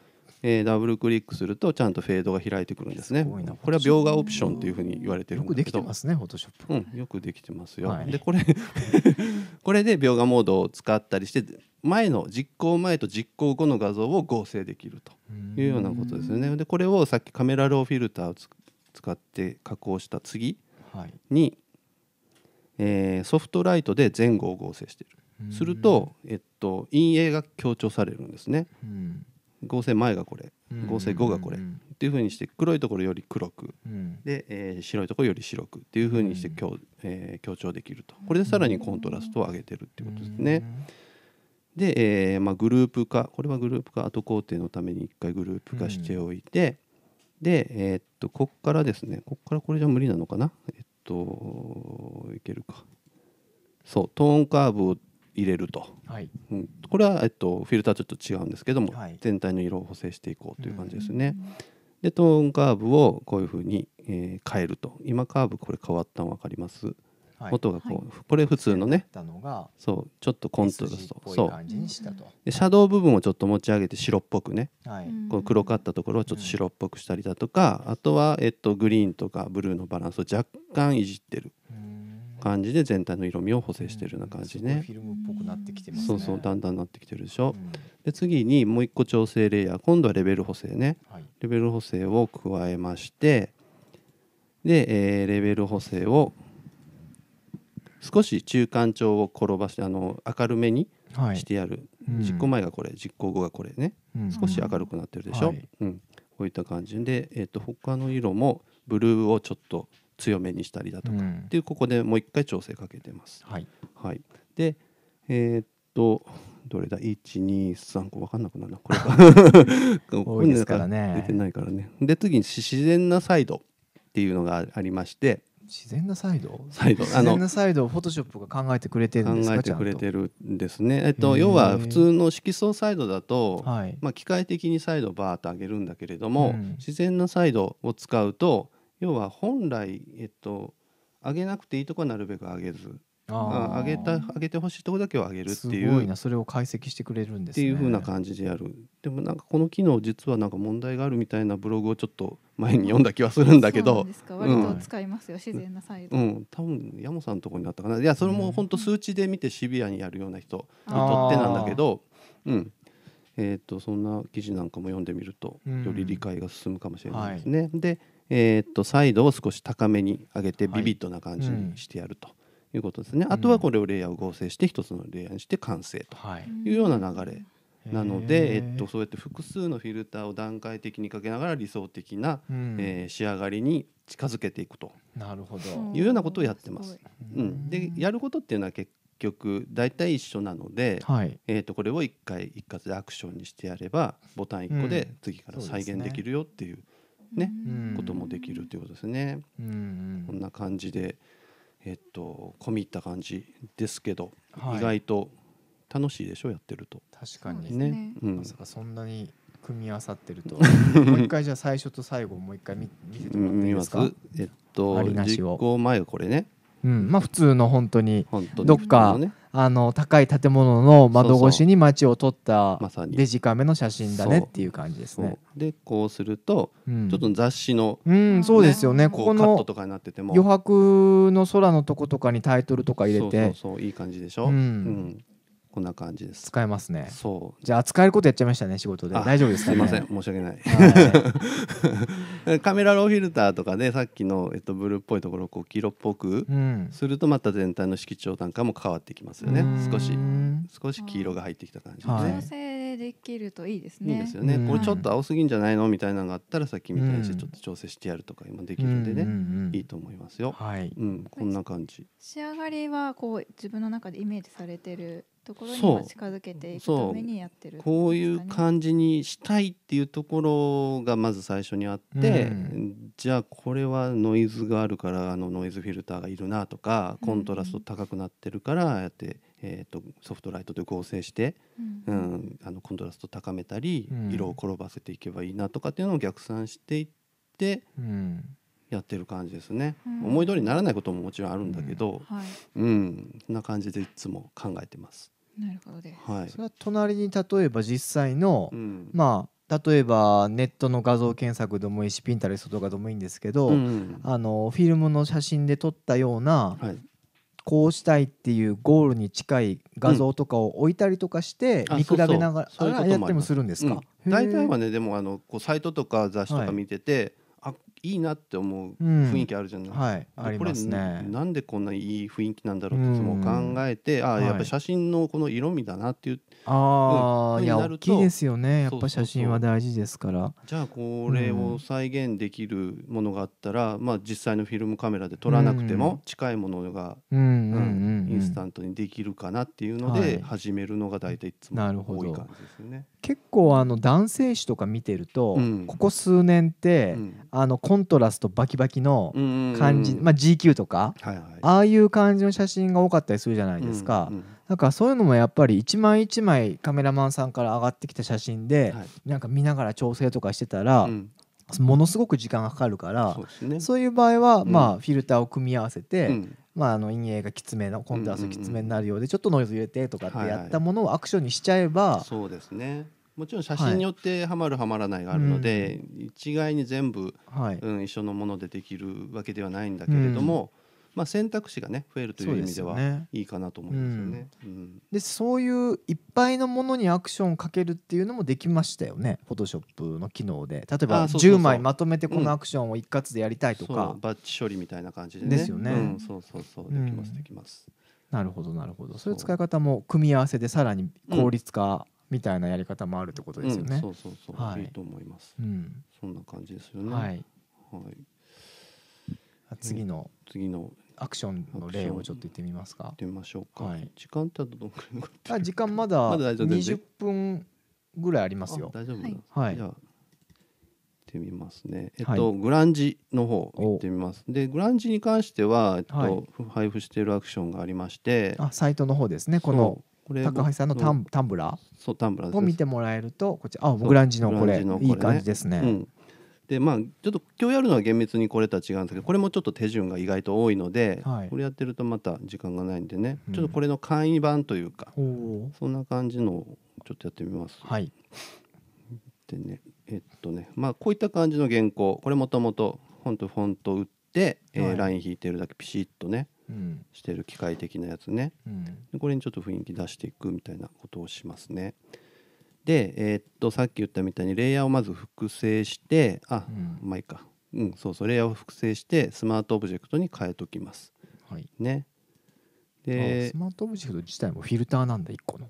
ダブルクリックするとちゃんとフェードが開いてくるんですね。すごいな。これは描画オプションというふうに言われてるんだけどよくできてますねフォトショップ、うん、よくできてますよ、はい、でこれで描画モードを使ったりして実行前と実行後の画像を合成できるというようなことですよね。でこれをさっきカメラローフィルターを使って加工した次に、はいソフトライトで前後を合成している。すると、陰影が強調されるんですね、うん、合成前がこれ合成後がこれっていう風にして黒いところより黒く、うん、で、白いところより白くっていう風にして強調できると。これでさらにコントラストを上げてるっていうことですね。で、グループ化これはグループ化後工程のために一回グループ化しておいて、で、こっからですねこっからこれじゃ無理なのかないけるかそうトーンカーブを入れると、はいうん、これは、フィルターちょっと違うんですけども、はい、全体の色を補正していこうという感じですね、うん、でトーンカーブをこういうふうに、変えると今カーブこれ変わったの分かります、はい、音がこう、はい、これ普通のねそうちょっとコントラストでシャドウ部分をちょっと持ち上げて白っぽくね、はい、この黒かったところをちょっと白っぽくしたりだとか、うん、あとは、グリーンとかブルーのバランスを若干いじってる感じで全体の色味を補正してるような感じね。フィルムっぽくなってきてますね。そうそうだんだんなってきてるでしょ、うん、で次にもう一個調整レイヤー今度はレベル補正ね、はい、レベル補正を加えましてで、レベル補正を少し中間調を転ばして明るめにしてやる、はいうん、実行前がこれ実行後がこれね、うん、少し明るくなってるでしょ、はいうん、こういった感じで、他の色もブルーをちょっと強めにしたりだとかっていうここでもう一回調整かけてます、はいはい、でどれだ 1,2,3 こう分かんなくなるなこれが多いですからね出てないからね。で次に自然なサイドっていうのがありまして自然なサイド自然なサイドをフォトショップが考えてくれてるんですか。考えてくれてるんですね、要は普通の色相サイドだと、はい機械的にサイドをバーッと上げるんだけれども、うん、自然なサイドを使うと要は本来、上げなくていいとこはなるべく上げず上げてほしいとこだけを上げるっていうすごいなそれを解析してくれるんですねっていう風な感じでやる。でもなんかこの機能実はなんか問題があるみたいなブログをちょっと前に読んだ気はするんだけど、そうですか割と使いますよ、うん、自然なサイド、うん、多分ヤモさんのところにあったかな。いやそれも本当数値で見てシビアにやるような人にとってなんだけどうんそんな記事なんかも読んでみるとより理解が進むかもしれないですね、うんはい、でサイドを少し高めに上げてビビッドな感じにしてやるということですね、はいうん、あとはこれをレイヤーを合成して一つのレイヤーにして完成というような流れなので、はいそうやって複数のフィルターを段階的にかけながら理想的な、うん仕上がりに近づけていくというようなことをやってます、うん、でやることっていうのは結局大体一緒なので、はいこれを一回一括でアクションにしてやればボタン1個で次から再現できるよっていう、うんね、こともできるということですね。こんな感じで込み入った感じですけど、はい、意外と楽しいでしょ、やってると。確かにね、まさかそんなに組み合わさってると。もう一回じゃあ最初と最後もう一回 見せてもらっていいですか。見ます。実行前はこれね。まあ普通の本当にどっか高い建物の窓越しに街を撮ったデジカメの写真だねっていう感じですね。でこうするとちょっと雑誌のそうですよね、ここの余白の空のとことかにタイトルとか入れて、そういい感じでしょ。こんな感じです。使えますね。そう。じゃあ使えることやっちゃいましたね、仕事で。大丈夫ですかね。すみません、申し訳ない。カメラローフィルターとかでさっきのブルーっぽいところをこう黄色っぽくするとまた全体の色調なんかも変わってきますよね。少し黄色が入ってきた感じで。調整できるといいですね。いいですよね。これちょっと青すぎんじゃないのみたいなのがあったらさっきみたいにちょっと調整してやるとか今できるんでね、いいと思いますよ。はい。こんな感じ。仕上がりはこう自分の中でイメージされてるところに近づけていくためにやってる、ね、こういう感じにしたいっていうところがまず最初にあって、じゃあこれはノイズがあるからノイズフィルターがいるなとか、コントラスト高くなってるからやって、ソフトライトで合成して、コントラスト高めたり、色を転ばせていけばいいなとかっていうのを逆算していって、やってる感じですね。思い通りにならないことももちろんあるんだけど、そんな感じでいつも考えてます。なるほどです。はい、それは隣に例えば実際の、まあ例えばネットの画像検索でもいいしピンタレストとかでもいいんですけど、フィルムの写真で撮ったような、こうしたいっていうゴールに近い画像とかを置いたりとかして見比べながらやってもするんですか。大体はね、でもこうサイトとか雑誌とか見てて、いいなって思う雰囲気あるじゃない。これなんでこんないい雰囲気なんだろうっていつも考えて、やっぱり写真のこの色味だなっていう、いや大きいですよね、やっぱ写真は大事ですから。じゃあこれを再現できるものがあったら、実際のフィルムカメラで撮らなくても近いものがインスタントにできるかなっていうので始めるのが大体いつも多い感じですよね。結構男性誌とか見てると、ここ数年ってコントラストバキバキの感じ、GQ とかああいう感じの写真が多かったりするじゃないですか。だからそういうのもやっぱり一枚一枚カメラマンさんから上がってきた写真でなんか見ながら調整とかしてたらものすごく時間がかかるから、そういう場合はフィルターを組み合わせて、陰影がきつめのコントラストきつめになるようでちょっとノイズ入れてとかってやったものをアクションにしちゃえば。そうですね、もちろん写真によってはまるはまらないがあるので、一概に全部、一緒のものでできるわけではないんだけれども、選択肢がね増えるという意味ではいいかなと思いますよね。でそういういっぱいのものにアクションをかけるっていうのもできましたよね、フォトショップの機能で。例えば10枚まとめてこのアクションを一括でやりたいとか、バッチ処理みたいな感じでね。ですよね。そうそうそう、できますできます。なるほどなるほど。そういう使い方も組み合わせでさらに効率化みたいなやり方もあるってことですよね。そうそうそう、いいと思います。そんな感じですよね。はい。次のアクションの例をちょっと言ってみますか。言ってみましょうか。時間ってどのくらい残ってる？時間まだ20分ぐらいありますよ。大丈夫です。はい。じゃあ行ってみますね。グランジの方行ってみます。でグランジに関しては配布しているアクションがありまして、サイトの方ですね。この高橋さんのタンブラーを見てもらえると、こっちグランジのこれいい感じですね。でちょっと今日やるのは厳密にこれとは違うんですけど、これもちょっと手順が意外と多いので、これやってるとまた時間がないんでね、ちょっとこれの簡易版というかそんな感じのをちょっとやってみます。でねこういった感じの原稿、これもともとフォント打ってライン引いてるだけピシッとねしてる機械的なやつね。これにちょっと雰囲気出していくみたいなことをしますね。でさっき言ったみたいにレイヤーをまず複製して、まあいいか、そうレイヤーを複製してスマートオブジェクトに変えときます。ね。でスマートオブジェクト自体もフィルターなんだ1個の。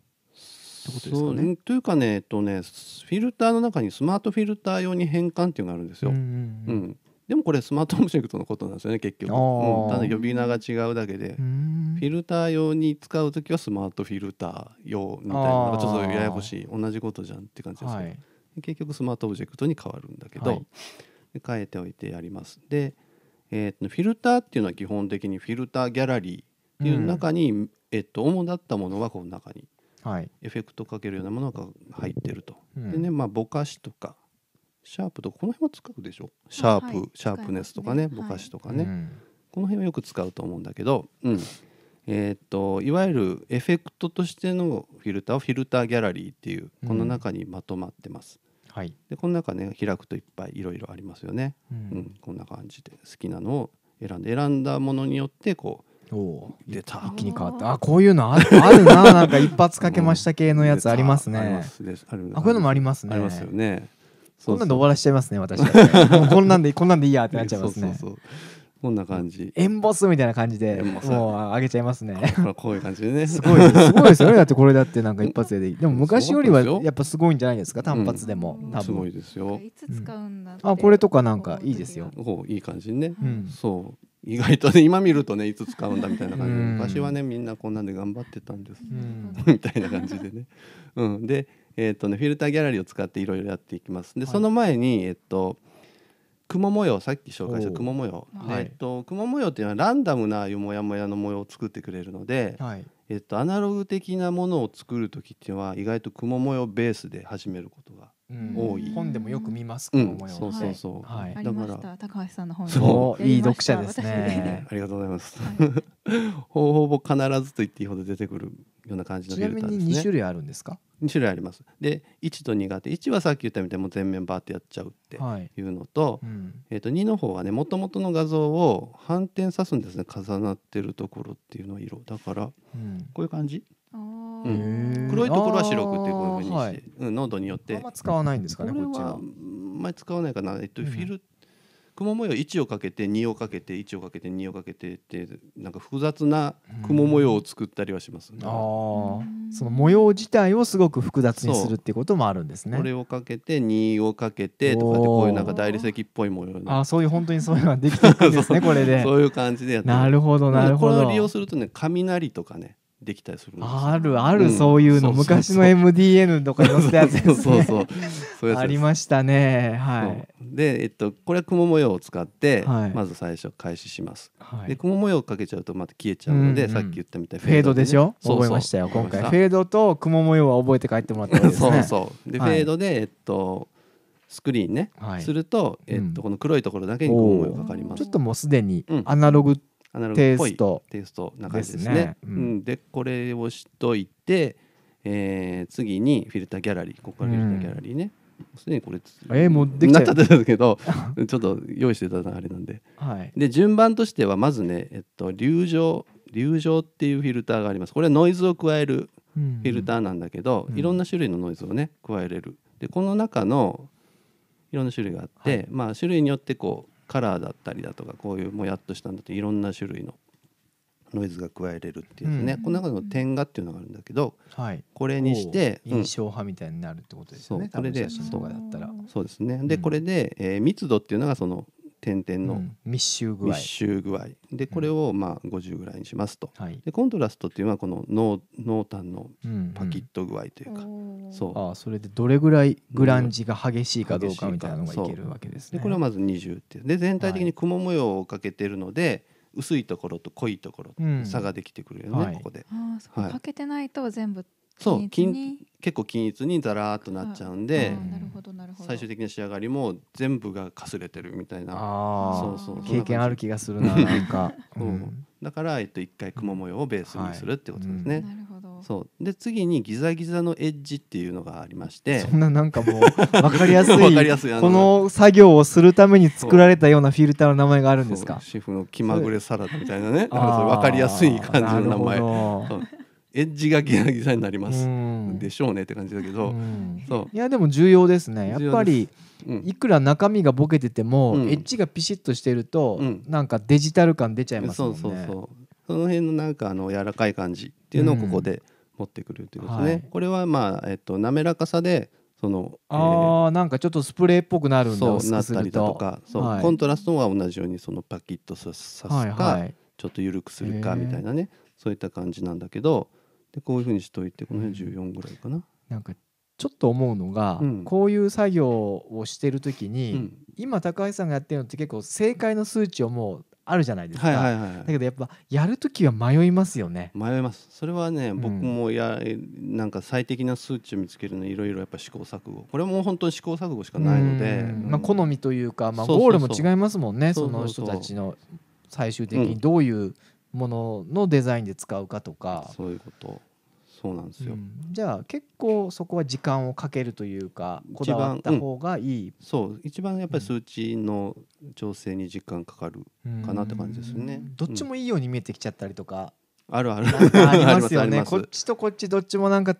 というかねフィルターの中にスマートフィルター用に変換っていうのがあるんですよ。でもこれスマートオブジェクトのことなんですよね結局。ただ呼び名が違うだけで、フィルター用に使うときはスマートフィルター用みたいな、ちょっとややこしい、同じことじゃんって感じですけど、結局スマートオブジェクトに変わるんだけど、変えておいてやります。で、フィルターっていうのは基本的にフィルターギャラリーっていう中に、主だったものがこの中に、はい、エフェクトかけるようなものが入ってると、うん、でね、まあぼかしとかシャープとかこの辺は使うでしょ、シャープ、はい、シャープネスとかね、ぼかしとかね、うん、この辺はよく使うと思うんだけど、うん、いわゆるエフェクトとしてのフィルターをフィルターギャラリーっていうこの中にまとまってます、うん、はい、でこの中ね開くといっぱいいろいろありますよね、うんうん、こんな感じで好きなのを選んだものによってこう出た一気に変わった。あ、こういうの あるななんか一発かけました系のやつありますね、うん、あこういうのもありますね、ありますよね。こんなんで終わらしちゃいますね私はこんなんでいいやってなっちゃいますね。そうこんな感じエンボスみたいな感じでもう上げちゃいますね。こういう感じでねすごいですよね。だってこれだってなんか一発ででも昔よりはやっぱすごいんじゃないですか、単発でも、うん、多分すごいですよ。いつ使うんだって、うん、あこれとかなんかいいですよ、いい感じね、うん、そう意外とね今見るとねいつ使うんだみたいな感じで昔はねみんなこんなんで頑張ってたんですみたいな感じでね、うん、で、ねフィルターギャラリーを使っていろいろやっていきます。で、はい、その前に雲模様、さっき紹介した雲模様、はい、雲模様っていうのはランダムなモヤモヤの模様を作ってくれるので、はい、アナログ的なものを作る時っていうのは意外と雲模様ベースで始めることが多い。本でもよく見ます雲模様、そうそうそう、はい、だからありました、高橋さんの本でいい読者ですねありがとうございます、はい、ほぼ必ずと言っていいほど出てくるような感じのフィルターですね。ちなみに2種類あるんですか？2種類あります。で1と2があって、1はさっき言ったみたいにもう全面バーってやっちゃうっていうのと、はい、2の方はね元々の画像を反転さすんですね、重なってるところっていうの色だから、うん、こういう感じ、うん、黒いところは白くってこういうふうにして、はい、濃度によって。あんま使わないんですかねこっちは。あんまり使わないかな、フィル雲模様1をかけて2をかけて1をかけて2をかけてってなんか複雑な雲模様を作ったりはしますね、うん、あその模様自体をすごく複雑にするっていうこともあるんですね。これをかけて2をかけてとかでこういうなんか大理石っぽい模様のあそういう本当にそういうのができていくんですねこれでそういう感じでやってる。なるほどなるほど。これを利用するとね雷とかねできたりするんです。あるある、そういうの昔の MDN とかに載せたやつですねありましたね、はい、で、これは雲模様を使って、はい、まず最初開始します、はい、で雲模様をかけちゃうとまた消えちゃうので、うんうん、さっき言ったみたいにフェードでしょ、そうそう覚えましたよ今回フェードと雲模様は覚えて帰ってもらったんですねそうそうで、はい、フェードでスクリーンね、はい、すると、この黒いところだけに雲模様がかかります。ちょっともうすでにアナログ、うんテイストな感じですね、うん、でこれをしといて、次にフィルターギャラリー、ここからフィルターギャラリーね、うん、すでにこれもうできちゃったんですけどちょっと用意してたのあれなんで、はい、で順番としてはまずね、流浄っていうフィルターがあります。これはノイズを加えるフィルターなんだけど、いろんな種類のノイズをね加えれる。でこの中のいろんな種類があって、はい、まあ種類によってこうカラーだったりだとかこういうもやっとしたんだっていろんな種類のノイズが加えれるっていうやつね、うん、この中の点画っていうのがあるんだけど、はい、これにして、うん、印象派みたいになるってことですよね。そう、これで写真とかだったらそうですね。で、うん、これで、密度っていうのがその点々の、うん、密集具合でこれをまあ50ぐらいにしますと、うん、でコントラストっていうのはこの濃淡のパキッと具合というか、うんうん、それでどれぐらいグランジが激しいかどうかみたいなのがいけるわけですね。でこれはまず20ってで全体的に雲模様をかけてるので、はい、薄いところと濃いところと差ができてくるよね、うんはい、ここであそこかけてないと全部そう結構均一にザラーっとなっちゃうんで、最終的な仕上がりも全部がかすれてるみたいな。そう経験ある気がするななんか、うん、だから一回雲模様をベースにするってことですね、はいうん、なるほど。そうで次にギザギザのエッジっていうのがありまして、そんななんかもう分かりやすいこの作業をするために作られたようなフィルターの名前があるんですか。シェフの気まぐれサラダみたいなね分かりやすい感じの名前。エッジがギザギザになりますでしょうねって感じだけど、うん、そういやでも重要ですねやっぱり、うん、いくら中身がボケてても、うん、エッジがピシッとしてると、うん、なんかデジタル感出ちゃいますもんね。その辺のなんか柔らかい感じっていうのをここで持ってくるということですね、うんはい、これはまあ、滑らかさでそのなんかちょっとスプレーっぽくなるんだそうなったりだとかそう、はい、コントラストは同じようにそのパキッと刺すか、はいはい、ちょっと緩くするかみたいなね、そういった感じなんだけどでこういう風にしといてこの辺14ぐらいかな。なんかちちょっと思うのが、うん、こういう作業をしてる時に、うん、今高橋さんがやってるのって結構正解の数値をもうあるじゃないですか。だけどやっぱやるときは迷いますよね。迷います。それはね、僕もなんか最適な数値を見つけるのいろいろやっぱ試行錯誤、これも本当に試行錯誤しかないので、まあ好みというか、まあゴールも違いますもんね。その人たちの最終的にどういうもののデザインで使うかとか、そういうこと。そうなんですよ、うん、じゃあ結構そこは時間をかけるというかこだわった方がいい、うん、そう一番やっぱり数値の調整に時間かかるかなって感じですよね。どっちもいいように見えてきちゃったりとか、うん、あるあるありますよねこっちとこっちどっちもなんか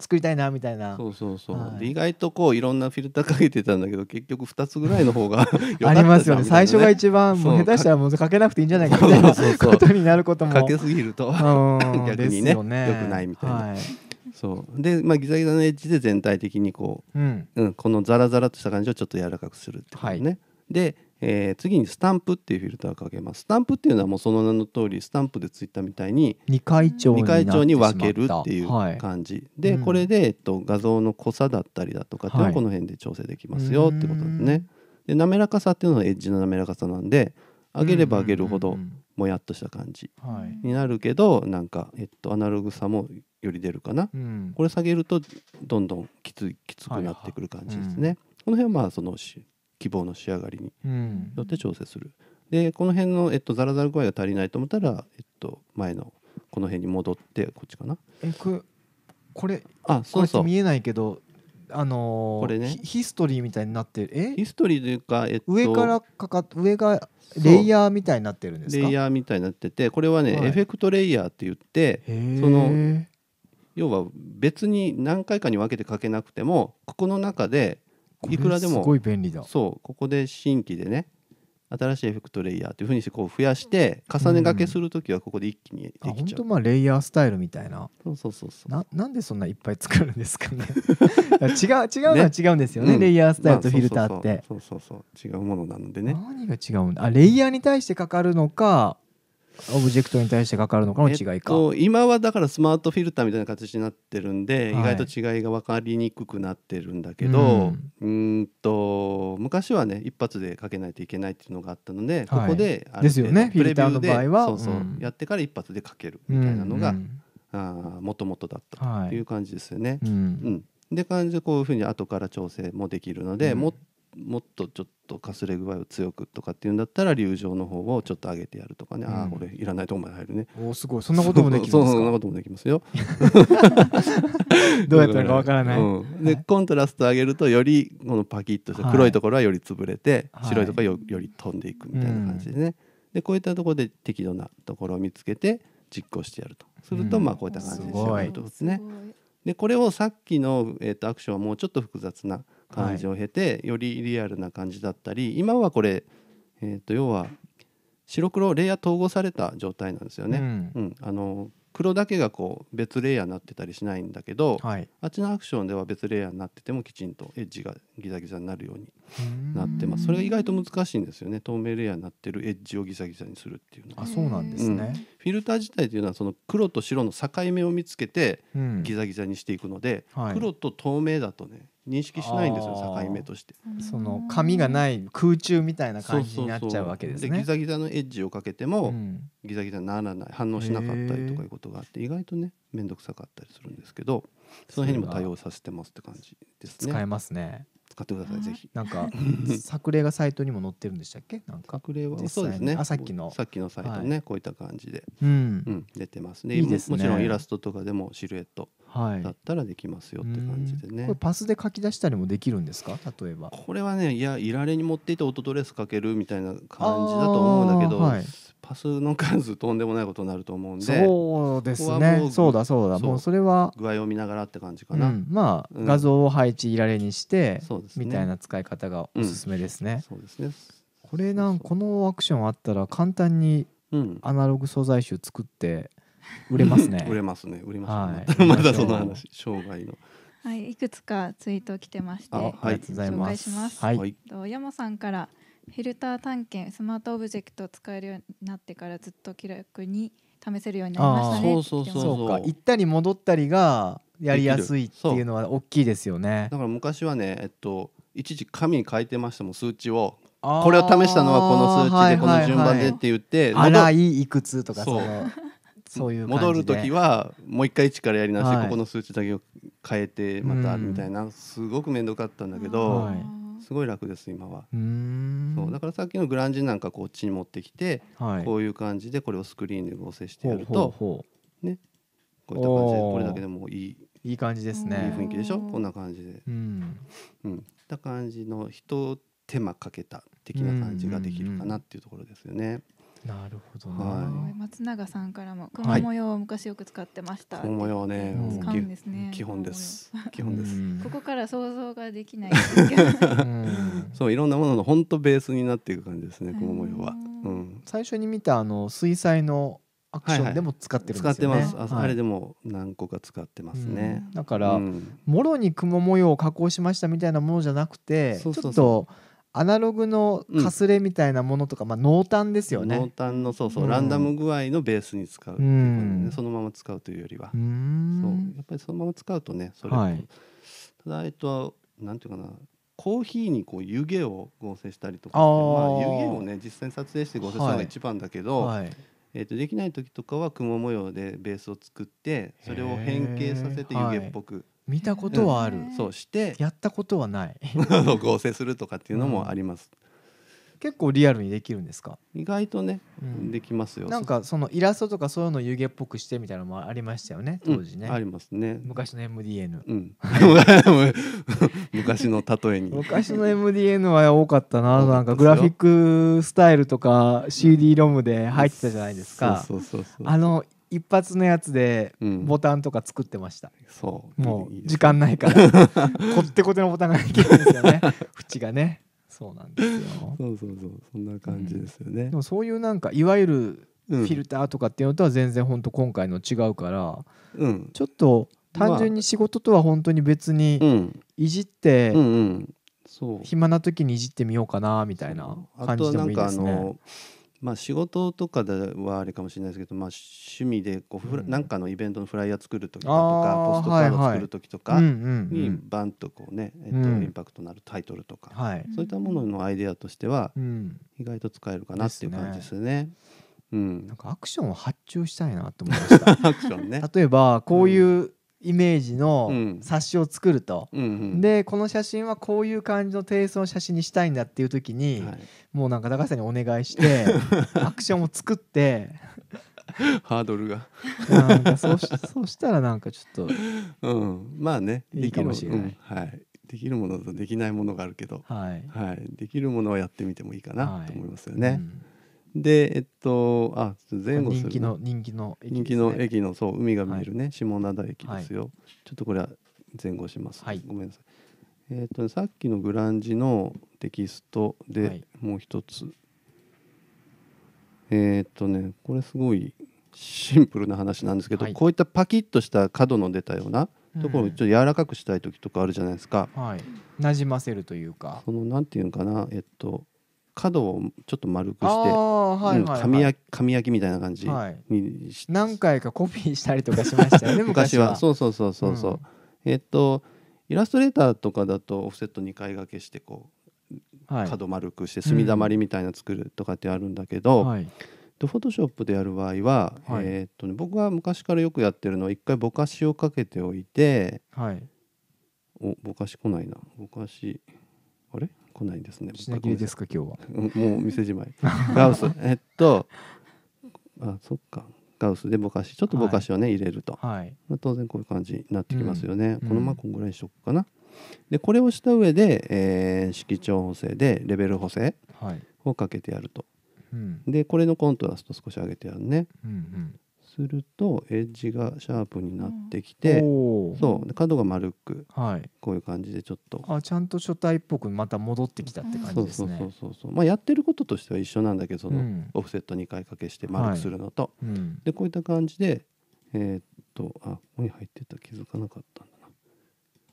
作りたいなみたいな。そうそうそう、はい、で意外とこういろんなフィルターかけてたんだけど結局2つぐらいの方がありますよね。最初が一番もう下手したらもうかけなくていいんじゃないかみたいなことになることも、かけすぎると逆にね良くないみたいな、はい、そうで、まあ、ギザギザのエッジで全体的にこう、うんうん、このザラザラとした感じをちょっと柔らかくするってことね、はい、で次にスタンプっていうフィルターをかけます。スタンプっていうのはもうその名の通りスタンプでついたみたいに2階調に分けるっていう感じ、はい、でこれで画像の濃さだったりだとかっていうのはこの辺で調整できますよってことですね、はい、で滑らかさっていうのはエッジの滑らかさなんで上げれば上げるほどもやっとした感じになるけどなんかアナログさもより出るかな、うん、これ下げるとどんどんきつくなってくる感じですね、はいはい、この辺はまあその希望の仕上がりによって調整する、うん、でこの辺のザラザラ具合が足りないと思ったら前のこの辺に戻ってこっちかなこれあそうそうこれ見えないけどこれねヒストリーみたいになってるヒストリーというか、上がレイヤーみたいになってるんですか。レイヤーみたいになっててこれはね、はい、エフェクトレイヤーって言ってその要は別に何回かに分けてかけなくてもここの中でいくらでもそうここで新規でね新しいエフェクトレイヤーというふうにしてこう増やして重ね掛けするときはここで一気にできちゃう、うん、本当まあレイヤースタイルみたいな。そうそうそうそう なんでそんないっぱい作るんですかね違うのは違うんですよね、うん、レイヤースタイルとフィルターってそうそうそう違うものなのでね。何が違うんだ。あレイヤーに対してかかるのかオブジェクトに対してかかるのかの違いか、今はだからスマートフィルターみたいな形になってるんで、はい、意外と違いが分かりにくくなってるんだけど、昔はね一発でかけないといけないっていうのがあったので、はい、ここである程度プレビューでやってから一発でかけるみたいなのがもともとだったという感じですよね。で感じでこういうふうに後から調整もできるので、うん、もっとちょっとかすれ具合を強くとかっていうんだったら流浄の方をちょっと上げてやるとかね、うん、ああこれいらないとこまで入るね。おすごいそんなこともできますか。そんなこともできますよどうやったのかわからない、うん、でコントラスト上げるとよりこのパキッとした黒いところはより潰れて、はい、白いところはより飛んでいくみたいな感じでね、はい、でこういったところで適度なところを見つけて実行してやるとすると、うん、まあこういった感じで仕上がるということですね。でこれをさっきの、アクションはもうちょっと複雑な感じを経て、はい、よりリアルな感じだったり今はこれ、要は白黒レイヤー統合された状態なんですよね、うんうん、黒だけがこう別レイヤーになってたりしないんだけど、はい、あっちのアクションでは別レイヤーになっててもきちんとエッジがギザギザになるようになってます。それが意外と難しいんですよね。透明レイヤーになってるエッジをギザギザにするっていうのは。あ、そうなんですね、うん、フィルター自体というのはその黒と白の境目を見つけてギザギザにしていくので、うんはい、黒と透明だとね認識しないんですよ境目として。その紙がない空中みたいな感じになっちゃうわけですね。でギザギザのエッジをかけても、うん、ギザギザにならない反応しなかったりとかいうことがあって意外とね面倒くさかったりするんですけどその辺にも対応させてますって感じですね。使えますね。使ってくださいぜひ。なんか作例がサイトにも載ってるんでしたっけ。なんか作例はそうですね、さっきのサイトね、はい、こういった感じで、うんうん、出てますね。いいですね。もちろんイラストとかでもシルエットだったらできますよって感じでね、はい、これパスで書き出したりもできるんですか。例えばこれはねいられに持っていてオートトレースかけるみたいな感じだと思うんだけど、はい、パスの数とんでもないことになると思うんで。そうですね。そうだもうそれは具合を見ながらって感じかな、うん、まあ、うん、画像を配置いられにして、そうですね、みたいな使い方がおすすめですね、うん、そうですね。これこのアクションあったら簡単にアナログ素材集作って売れますね売れますね売れますね、はい、まだその話障害の、はい、いくつかツイート来てまして、はい、紹介します。はい、山さんからフィルター探検スマートオブジェクトを使えるようになってからずっと気楽に試せるようになりましたね。そうか行ったり戻ったりがやりやすいっていうのは大きいですよね。だから昔はね、一時紙に書いてましたもん、数値を。これを試したのはこの数値でこの順番でって言って、はいはいはい、いくつとかそういう感じで戻る時はもう一回1からやり直して、はい、ここの数値だけを変えてまたみたいな、すごく面倒かったんだけど、すごい楽です今は。そうだからさっきのグランジなんかこっちに持ってきて、はい、こういう感じでこれをスクリーンで合成してやると、ね、こういった感じでこれだけでもいい感じですね。いい雰囲気でしょ、こんな感じで、た感じの人手間かけた的な感じができるかなっていうところですよね。なるほど、はい、松永さんからも「雲模様を昔よく使ってました」。雲模様ね、基本です。ここから想像ができないですけどそういろんなものの本当ベースになっていく感じですね、雲模様は。最初に見た水彩のアクションでも使ってるんですよね。使ってます。あれでも何個か使ってますね。だからもろに雲模様を加工しましたみたいなものじゃなくて、ちょっとアナログのかすれみたいなものとか、濃淡ですよね。濃淡のランダム具合のベースに使うっていうね、そのまま使うというよりは、そうやっぱりそのまま使うとね、それただなんていうかな、コーヒーにこう湯気を合成したりとか、湯気をね実際に撮影して合成するのが一番だけど、できない時とかは雲模様でベースを作ってそれを変形させて湯気っぽく。見たことはある、そうしてやったことはない合成するとかっていうのもあります、結構リアルにできるんですか？意外とね、できますよ。なんかそのイラストとかそういうの湯気っぽくしてみたいなのもありましたよね、当時ね。ありますね、昔の MDN、昔の例えに昔の MDN は多かったな。なんかグラフィックスタイルとか CD ロムで入ってたじゃないですか。一発のやつでボタンとか作ってました。そう。もう時間ないからこってこてのボタンができるんですよね。縁がね。そうなんですよ。そんな感じですよね。でもそういうなんかいわゆるフィルターとかっていうのとは全然本当今回の違うから、ちょっと単純に仕事とは本当に別にいじって、暇な時にいじってみようかなみたいな感じでもいいですね。まあ仕事とかではあれかもしれないですけど、まあ、趣味で何かのイベントのフライヤー作る時とかポストカード作る時とかにバンとこうね、インパクトのあるタイトルとか、そういったもののアイデアとしては意外と使えるかなっていう感じですね。なんかアクションを発注したいなと思いましたアクションね、例えばこういうイメージの冊子を作ると、でこの写真はこういう感じのテイストの写真にしたいんだっていう時に、もうなんか高橋さんにお願いしてアクションを作ってハードルがなんかそうしたらなんかちょっとまあね、いいかもしれない、できるものとできないものがあるけど、できるものはやってみてもいいかなと思いますよね。で前後する人気の駅の海が見えるね、下灘駅ですよ。ちょっとこれは前後します、ごめんなさい。さっきのグランジのテキストでもう一つ、これすごいシンプルな話なんですけど、こういったパキッとした角の出たようなところをちょっと柔らかくしたい時とかあるじゃないですか、なじませるというか、そのなんていうのかな、角をちょっと丸くして紙焼きみたいな感じに何回かコピーしたりとかしましたよね昔は。そうそう。イラストレーターとかだとオフセット2回掛けしてこう角丸くして墨だまりみたいな作るとかってあるんだけど、フォトショップでやる場合は僕は昔からよくやってるのは1回ぼかしをかけておいて、おぼかし来ないな、ぼかしあれ来ないですね。品切れですか今日は。もう店じまい。ガウス。あ、そっか。ガウスでぼかし、ちょっとぼかしをね入れると。当然こういう感じになってきますよね。このままこんぐらいにしとくかな。でこれをした上で、色調補正でレベル補正をかけてやると。でこれのコントラスト少し上げてやるね。するとエッジがシャープになってきて、そう角が丸く、こういう感じでちょっとちゃんと書体っぽくまた戻ってきたって感じですね。まあやってることとしては一緒なんだけど、そのオフセット2回掛けして丸くするのと、でこういった感じであ、ここに入ってた気づかなかったんだな。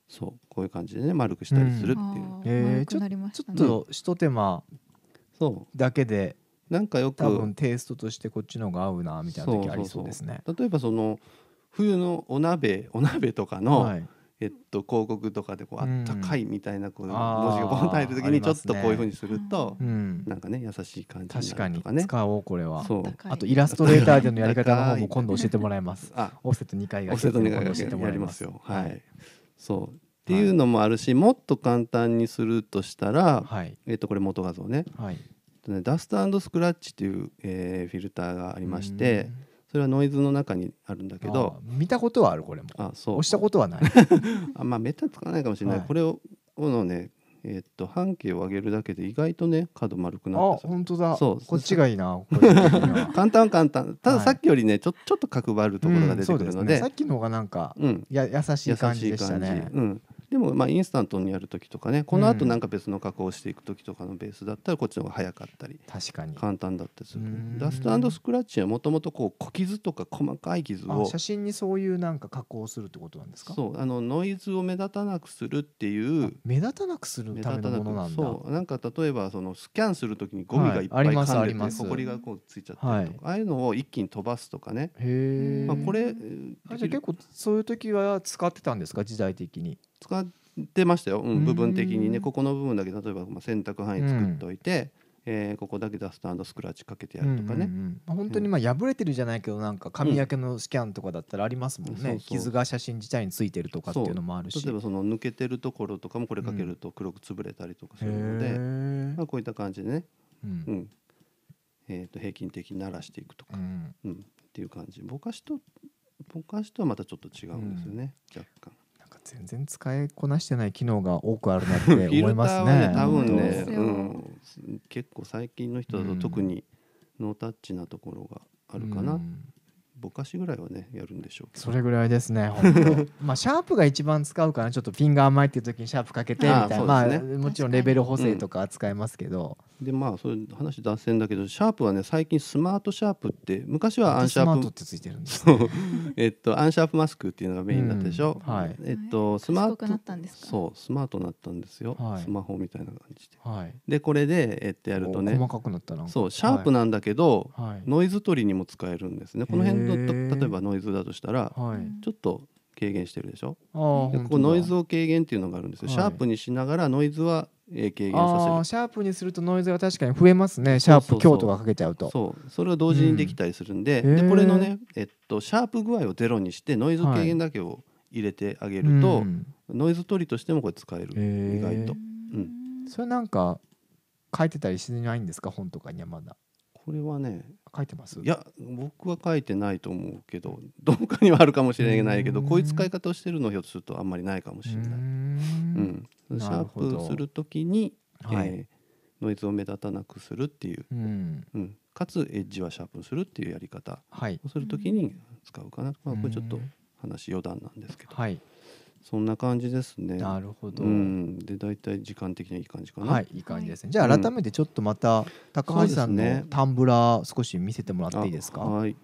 そうこういう感じでね丸くしたりするっていう。ちょっと一手間だけで。なんかよく多分テイストとしてこっちの方が合うなみたいな時ありそうですね。例えばその冬のお鍋とかの、はい広告とかでこうあったかいみたいなこう文字がボンと入るときにちょっとこういう風にするとなんかね優しい感じになるとかね。確かに使おうこれは。あとイラストレーターでのやり方の方も今度教えてもらいます。オフセット2回が教えてもらいますよ。そうっていうのもあるし、もっと簡単にするとしたらこれ元画像ね、ダスト&スクラッチというフィルターがありまして、それはノイズの中にあるんだけど、見たことはある、これも押したことはないあ、まあめったにつかないかもしれない、はい、これをのね、半径を上げるだけで意外とね角丸くなって、本当だ、そうこっちがいいな簡単、たださっきよりねちょっと角張るところが出てくるの で、ね、さっきの方がなんか、優しい感じでしたね。でもまあインスタントにやるときとかね、このあとなんか別の加工をしていくときとかのベースだったらこっちの方が早かったり簡単だったりする。ダスト&スクラッチはもともとこう小傷とか細かい傷を、写真にそういうなんか加工をするってことなんですか。そう、ノイズを目立たなくするっていう、目立たなくするためのものなんだ。そうなんか例えばそのスキャンするときにゴミがいっぱい噛んでて埃がこうついちゃったりとか、ああいうのを一気に飛ばすとかね。へえ。まあこれじゃ結構そういう時は使ってたんですか、時代的に。使ってましたよ、部分的にね。ここの部分だけ例えば選択範囲作っておいて、ここだけダスト&スクラッチかけてやるとかね。本当にまあ破れてるじゃないけど、なんか髪焼けのスキャンとかだったらありますもんね、傷が写真自体についてるとかっていうのもあるし、例えばその抜けてるところとかもこれかけると黒く潰れたりとかするので、まあこういった感じでね、平均的にならしていくとかっていう感じ。ぼかしとはまたちょっと違うんですよね、若干。全然使いこなしてない機能が多くあるなって思いますね。多分ね、結構最近の人だと特にノータッチなところがあるかな。ぼかしぐらいはねやるんでしょうけど、それぐらいですね本当まあシャープが一番使うかな。ちょっとフィンガー甘いっていう時にシャープかけてみたいな、まあもちろんレベル補正とか使えますけど。でまあそういう話脱線だけど、シャープはね最近スマートシャープって、昔はアンシャープスマートってついてるんです、ね、アンシャープマスクっていうのがメインだったでしょ、はい、スマートなったんですか。そうスマートになったんですよ、はい、スマホみたいな感じで、はい、でこれでやるとね細かくなったな。そうシャープなんだけど、はい、ノイズ取りにも使えるんですね。この辺の例えばノイズだとしたら、はい、ちょっと軽減してるでしょ。でここノイズを軽減っていうのがあるんですよ、はい、シャープにしながらノイズは軽減させる。シャープにするとノイズが確かに増えますね。シャープ強とかかけちゃうと、そうそれを同時にできたりするんで、でこれのねシャープ具合をゼロにしてノイズ軽減だけを入れてあげると、はい、ノイズ取りとしてもこれ使える、意外と、それなんか書いてたりしないんですか、本とかには。まだこれはね書いてます。いや僕は書いてないと思うけど、どこかにはあるかもしれないけど、こういう使い方をしてるのをひょっとするとあんまりないかもしれない。シャープするときに、ノイズを目立たなくするっていう、かつエッジはシャープするっていうやり方をするときに使うかな。まあこれちょっと話余談なんですけど、そんな感じですね。なるほど。でだいたい時間的にはいい感じかな。はい、いい感じですね。じゃあ改めてちょっとまた高橋さんのタンブラー少し見せてもらっていいですか。はい。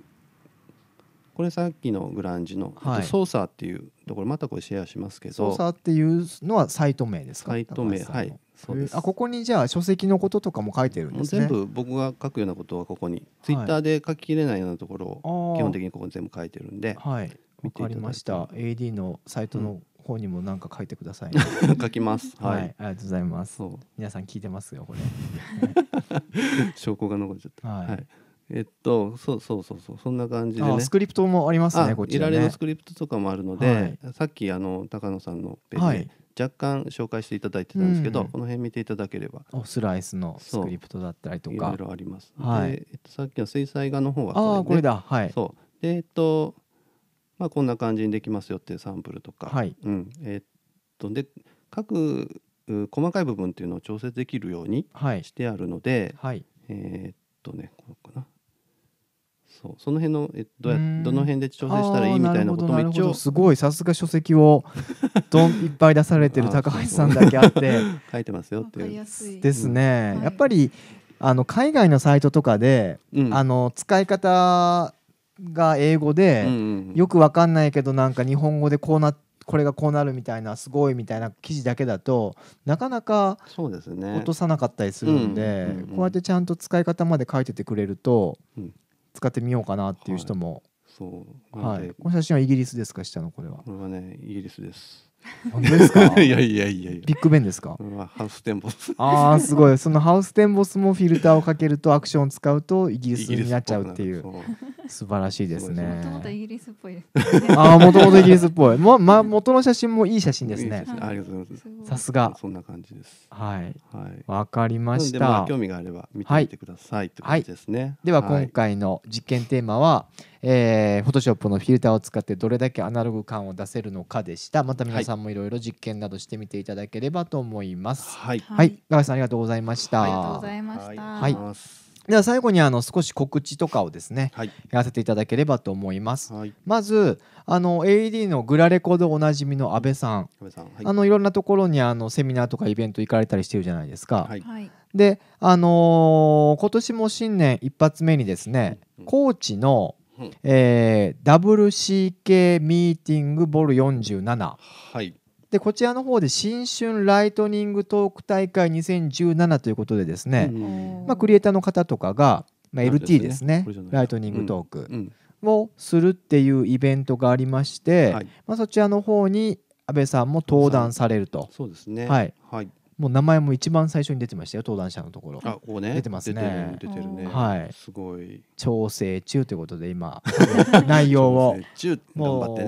これさっきのグランジの操作っていうところ、またこれシェアしますけど、操作っていうのはサイト名ですか。サイト名、はい。そうです。あ、ここにじゃあ書籍のこととかも書いてるんですね。全部僕が書くようなことはここに、ツイッターで書ききれないようなところを基本的にここに全部書いてるんで。はい。わかりました。AD のサイトの方にもなんか書いてください、ね。書きます。はい、ありがとうございます。皆さん聞いてますよこれ。証拠が残っちゃった。はい。そうそんな感じでね。スクリプトもありますねこちらね。いられのスクリプトとかもあるので、さっき高野さんのページで若干紹介していただいてたんですけど、この辺見ていただければ。スライスのスクリプトだったりとかいろいろあります。はい。さっきの水彩画の方はこれだ。はい。そう。でまあこんな感じにできますよっていうサンプルとか、で各細かい部分っていうのを調節できるようにしてあるので、このかな、そうその辺のどの辺で調整したらいいみたいなことも一応、すごいさすが書籍をいっぱい出されてる高橋さんだけあって書いてますよっていうですね。やっぱり海外のサイトとかで使い方が英語でよくわかんないけど、なんか日本語でこれがこうなるみたいな、すごいみたいな記事だけだとなかなか落とさなかったりするんで、こうやってちゃんと使い方まで書いててくれると使ってみようかなっていう人もそう、はい、この写真はイギリスですか、下のこれは。これはね、イギリスです。本当ですか？いやいやいやいや。ビッグベンですか？ハウステンボス。ああ、すごい。そのハウステンボスもフィルターをかけるとアクションを使うとイギリスになっちゃうっていう。素晴らしいですね。もともとイギリスっぽいですね。ああ、もともとイギリスっぽい。まあ元の写真もいい写真ですね。ありがとうございます。さすが。そんな感じです。はい。わかりました。まあ興味があれば見てみてくださいって感じですね。では今回の実験テーマは。Photoshop のフィルターを使ってどれだけアナログ感を出せるのかでした。また皆さんもいろいろ実験などしてみていただければと思います。はい、はい、ガワイさんありがとうございました。ありがとうございました。はい。では最後に少し告知とかをですね、はい、やらせていただければと思います。はい、まずAED のグラレコでおなじみの阿部さん。いろんなところにセミナーとかイベント行かれたりしてるじゃないですか。はい。で今年も新年一発目にですね、高知のWCK ミーティングボル47、はい、でこちらの方で新春ライトニングトーク大会2017ということでですね、まあ、クリエイターの方とかが、まあ、LT ですね、ライトニングトークをするっていうイベントがありまして、はい、まあそちらの方に阿部さんも登壇されると。そうですね、はい、はいもう名前も一番最初に出てましたよ、登壇者のところ。あ、ここね。出てますね。出てるね。はい。すごい。調整中ということで今内容をもう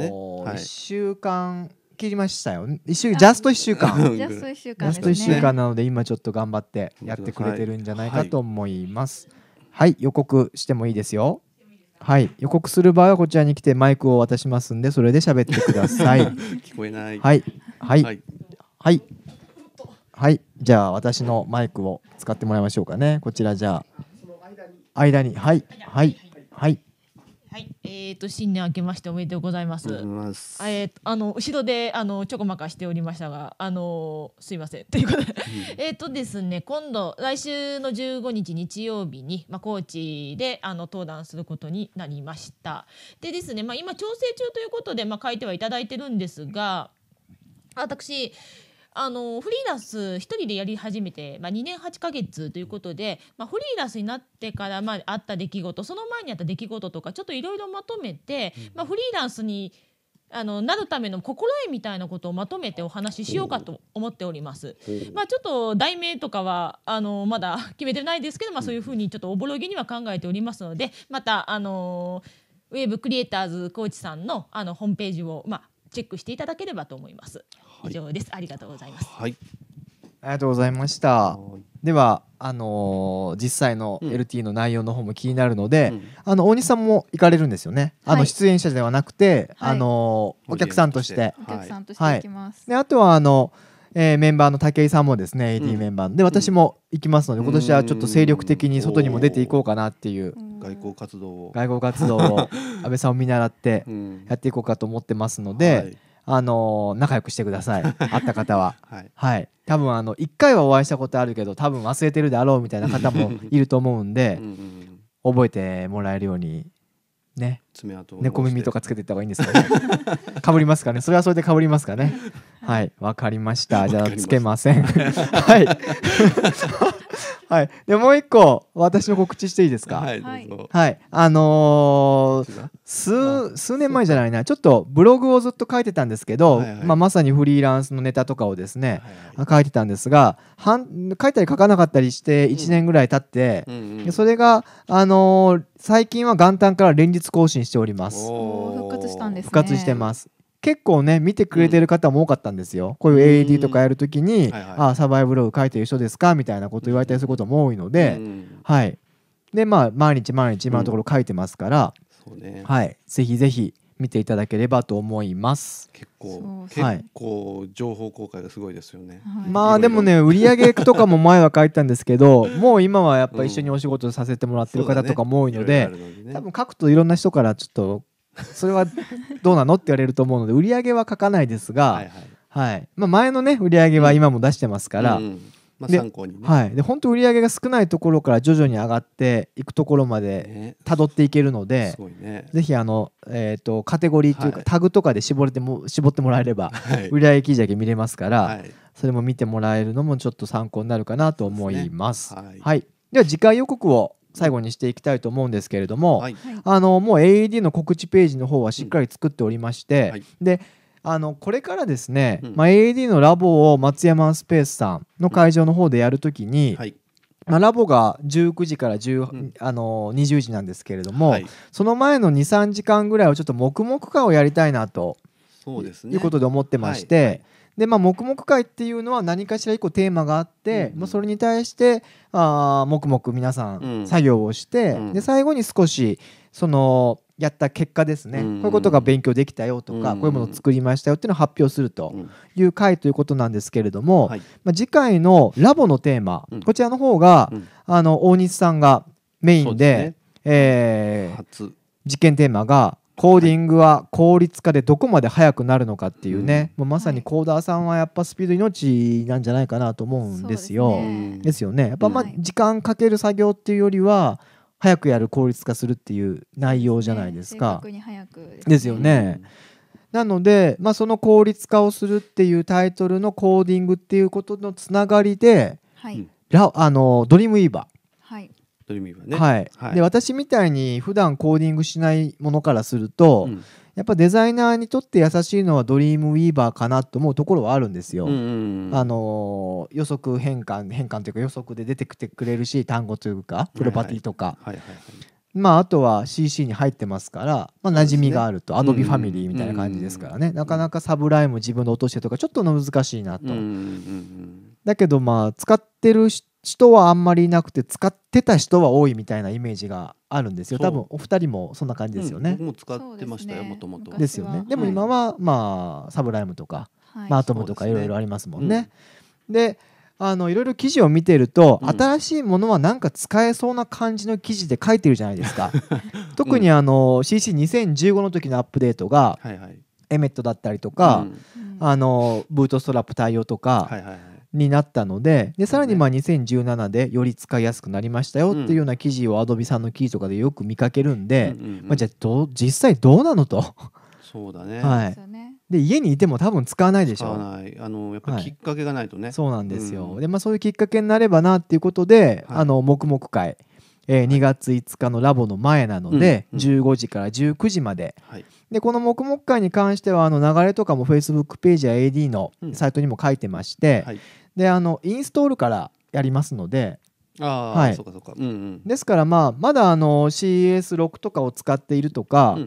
1週間切りましたよ。ジャスト1週間。ジャスト1週間なので今ちょっと頑張ってやってくれてるんじゃないかと思います。はい、予告してもいいですよ。はい、予告する場合はこちらに来てマイクを渡しますんで、それで喋ってください。聞こえない。はいはいはい。はい、じゃあ私のマイクを使ってもらいましょうかね。こちらじゃあ間にはいはいはいはい新年明けましておめでとうございます。後ろでちょこまかしておりましたがすいませんということでですね、今度来週の15日日曜日に高知で登壇することになりました。でですね、今調整中ということで書いてはいただいてるんですが、私フリーランス1人でやり始めて、2年8ヶ月ということで、フリーランスになってからあった出来事、その前にあった出来事とかちょっといろいろまとめて、フリーランスになるための心得みたいなことをまとめてお話ししようかと思っております。ちょっと題名とかはまだ決めてないですけど、そういうふうにちょっとおぼろげには考えておりますので、またウェブクリエイターズコーチさんのホームページをチェックしていただければと思います。以上です。ありがとうございます。はい、ありがとうございました。では実際の LT の内容の方も気になるので、大西さんも行かれるんですよね。出演者ではなくてお客さんとして。お客さんとして行きます。であとはメンバーの武井さんもですね AD メンバーで私も行きますので、今年はちょっと精力的に外にも出ていこうかなっていう外交活動を阿部さんを見習ってやっていこうかと思ってますので、仲良くしてください。会った方ははい多分1回はお会いしたことあるけど多分忘れてるだろうみたいな方もいると思うんで覚えてもらえるように。ね、猫耳とかつけていった方がいいんですかね。かぶりますかね。それはそれでかぶりますかね。はい、わかりました。じゃあつけません。はい。はい。でもう一個私の告知していいですか。はい。はい。数年前じゃないな。ちょっとブログをずっと書いてたんですけど、まさにフリーランスのネタとかをですね、書いてたんですが、書いたり書かなかったりして1年ぐらい経って、それが最近は元旦から連日更新しております。復活したんですね。復活してます。結構ね見てくれてる方も多かったんですよ。こういう AED とかやるときに「サバイブログ書いてる人ですか?」みたいなこと言われたりすることも多いので、はいで毎日毎日今のところ書いてますから、はいぜひぜひ見ていただければと思います。結構情報公開がすごいですよね。まあでもね売り上げとかも前は書いたんですけど、もう今はやっぱ一緒にお仕事させてもらってる方とかも多いので、多分書くといろんな人からちょっとそれはどうなのって言われると思うので売り上げは書かないですが、はい前のね売り上げは今も出してますから。参考にね。はい。で本当売り上げが少ないところから徐々に上がっていくところまで辿っていけるので、ぜひカテゴリーというかタグとかで絞ってもらえれば売り上げ記事だけ見れますから、それも見てもらえるのもちょっと参考になるかなと思います。はい。では次回予告を最後にしていきたいと思うんですけれども、はい、もう AED の告知ページの方はしっかり作っておりまして、うんはい、でこれからですね、うん、AED のラボを松山スペースさんの会場の方でやるときに、うんはいラボが19時から20時なんですけれども、はい、その前の 2,3 時間ぐらいをちょっと黙々会をやりたいなとそうですね、いうことで思ってまして、はいはい、で黙々会っていうのは何かしら一個テーマがあって、うん、それに対して黙々皆さん作業をして、うん、で最後に少しそのやった結果ですね、うん、こういうことが勉強できたよとか、うん、こういうものを作りましたよっていうのを発表するという回ということなんですけれども、うん、次回のラボのテーマ、うん、こちらの方が、うん、大西さんがメインで、実験テーマが「コーディングは効率化でどこまで速くなるのか」っていうね、うん、もうまさにコーダーさんはやっぱスピード命なんじゃないかなと思うんですよ。ですよね。やっぱ時間かける作業っていうよりは早くやる効率化するっていう内容じゃないですか。ですよね。なので、その効率化をするっていうタイトルのコーディングっていうことのつながりで、ドリームイーバー。ドリームイーバーね。はい。で、私みたいに普段コーディングしないものからすると、やっぱデザイナーにとって優しいのはドリームウィーバーかなと思うところはあるんですよ。予測変換というか予測で出てきてくれるし単語というかプロパティとかあとは CC に入ってますから、馴染みがあると Adobe ファミリーみたいな感じですからね、なかなかサブライム自分で落としてとかちょっと難しいなと。だけど使ってる人はあんまりいなくて使ってた人は多いみたいなイメージがあるんですよ。多分お二人もそんな感じですよね。僕も使ってましたよ、もともと。ですよね。でも今はサブライムとかアトムとかいろいろありますもんね。でいろいろ記事を見てると新しいものはなんか使えそうな感じの記事で書いてるじゃないですか。特にCC2015 の時のアップデートがエメットだったりとかブートストラップ対応とかになったので、さらに2017でより使いやすくなりましたよっていうような記事を Adobe さんの記事とかでよく見かけるんで、じゃあ実際どうなのと。そうだね。はい。で家にいても多分使わないでしょ。使わない。やっぱりきっかけがないとね。そうなんですよ。でそういうきっかけになればなっていうことで黙々会2月5日のラボの前なので15時から19時まで。でこの黙々会に関しては流れとかも Facebook ページや AD のサイトにも書いてまして、でインストールからやりますので、ですからまだCS6 とかを使っているとか、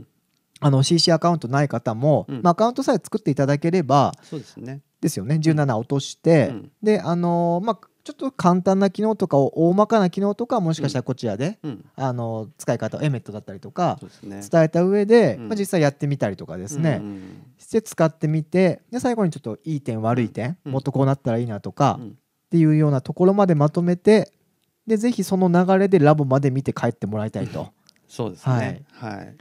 うん、CC アカウントない方も、うん、アカウントさえ作っていただければ、そうですね。ですよね。17落として、うん、でちょっと簡単な機能とか大まかな機能とかもしかしたらこちらで、うん、使い方をエメットだったりとか伝えた上で、うん、実際やってみたりとかですね、うん、して使ってみて、で最後にちょっといい点悪い点、うん、もっとこうなったらいいなとか、うん、っていうようなところまでまとめて、でぜひその流れでラボまで見て帰ってもらいたいと。そうですね。はい。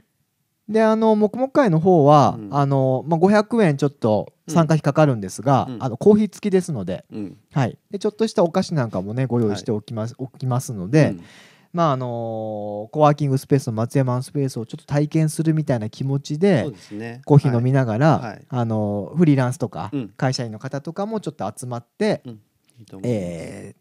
で黙々会の方は、うん、500円ちょっと参加費かかるんですが、うん、コーヒー付きですので、うん、はい、でちょっとしたお菓子なんかもねご用意しておきますので、うん、コワーキングスペースの松山スペースをちょっと体験するみたいな気持ちで、そうですね、コーヒー飲みながら、はい、フリーランスとか、うん、会社員の方とかもちょっと集まって、うん、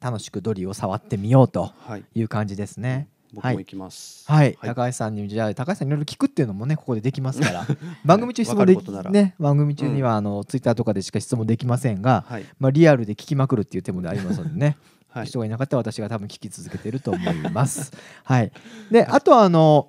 楽しくドリを触ってみようという感じですね。はい、僕も行きます。はい、高橋さんにいろいろ聞くっていうのもねここでできますから、番組中質問でね、番組中にはツイッターとかでしか質問できませんが、リアルで聞きまくるっていうテーマでありますのでね、人がいなかったら私が多分聞き続けてると思います。はい。であとは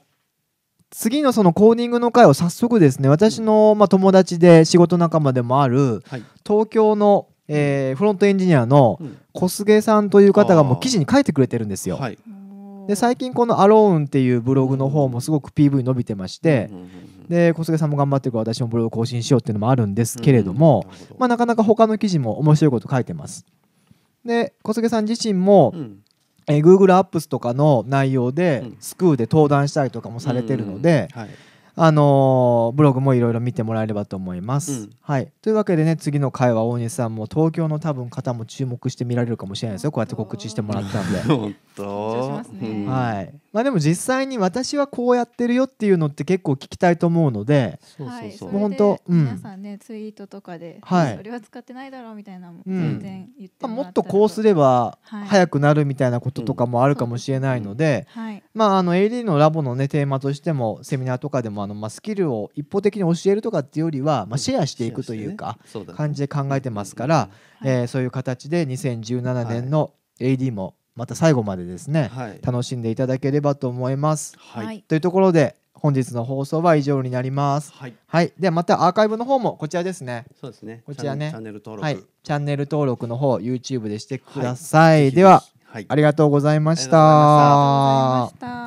次のそのコーディングの会を早速ですね、私の友達で仕事仲間でもある東京のフロントエンジニアの小菅さんという方がもう記事に書いてくれてるんですよ。で最近この「アローン」っていうブログの方もすごく PV 伸びてまして、で小菅さんも頑張ってるから私もブログ更新しようっていうのもあるんですけれども、なかなか他の記事も面白いこと書いてます。で小菅さん自身も、Google アップスとかの内容でスクールで登壇したりとかもされてるので、ブログもいろいろ見てもらえればと思います。はい、というわけでね、次の回は大西さんも東京の多分方も注目して見られるかもしれないですよ。こうやって告知してもらったんで。本当。はい。まあでも実際に私はこうやってるよっていうのって結構聞きたいと思うので、もう本当皆さんね、ツイートとかで、はい、それは使ってないだろうみたいなも全然言ってもらったりとか、もっとこうすれば早くなるみたいなこととかもあるかもしれないので、まあAEDのラボのねテーマとしてもセミナーとかでもまあスキルを一方的に教えるとかっていうよりは、まあシェアしていくというか感じで考えてますから、そういう形で2017年のAEDもまた最後までですね、はい、楽しんでいただければと思います、はい、というところで本日の放送は以上になります、はいはい、ではまたアーカイブの方もこちらですね、そうですね、こちらね、チャンネル登録、はい、チャンネル登録の方 YouTube でしてください、はい、では、はい、ありがとうございました。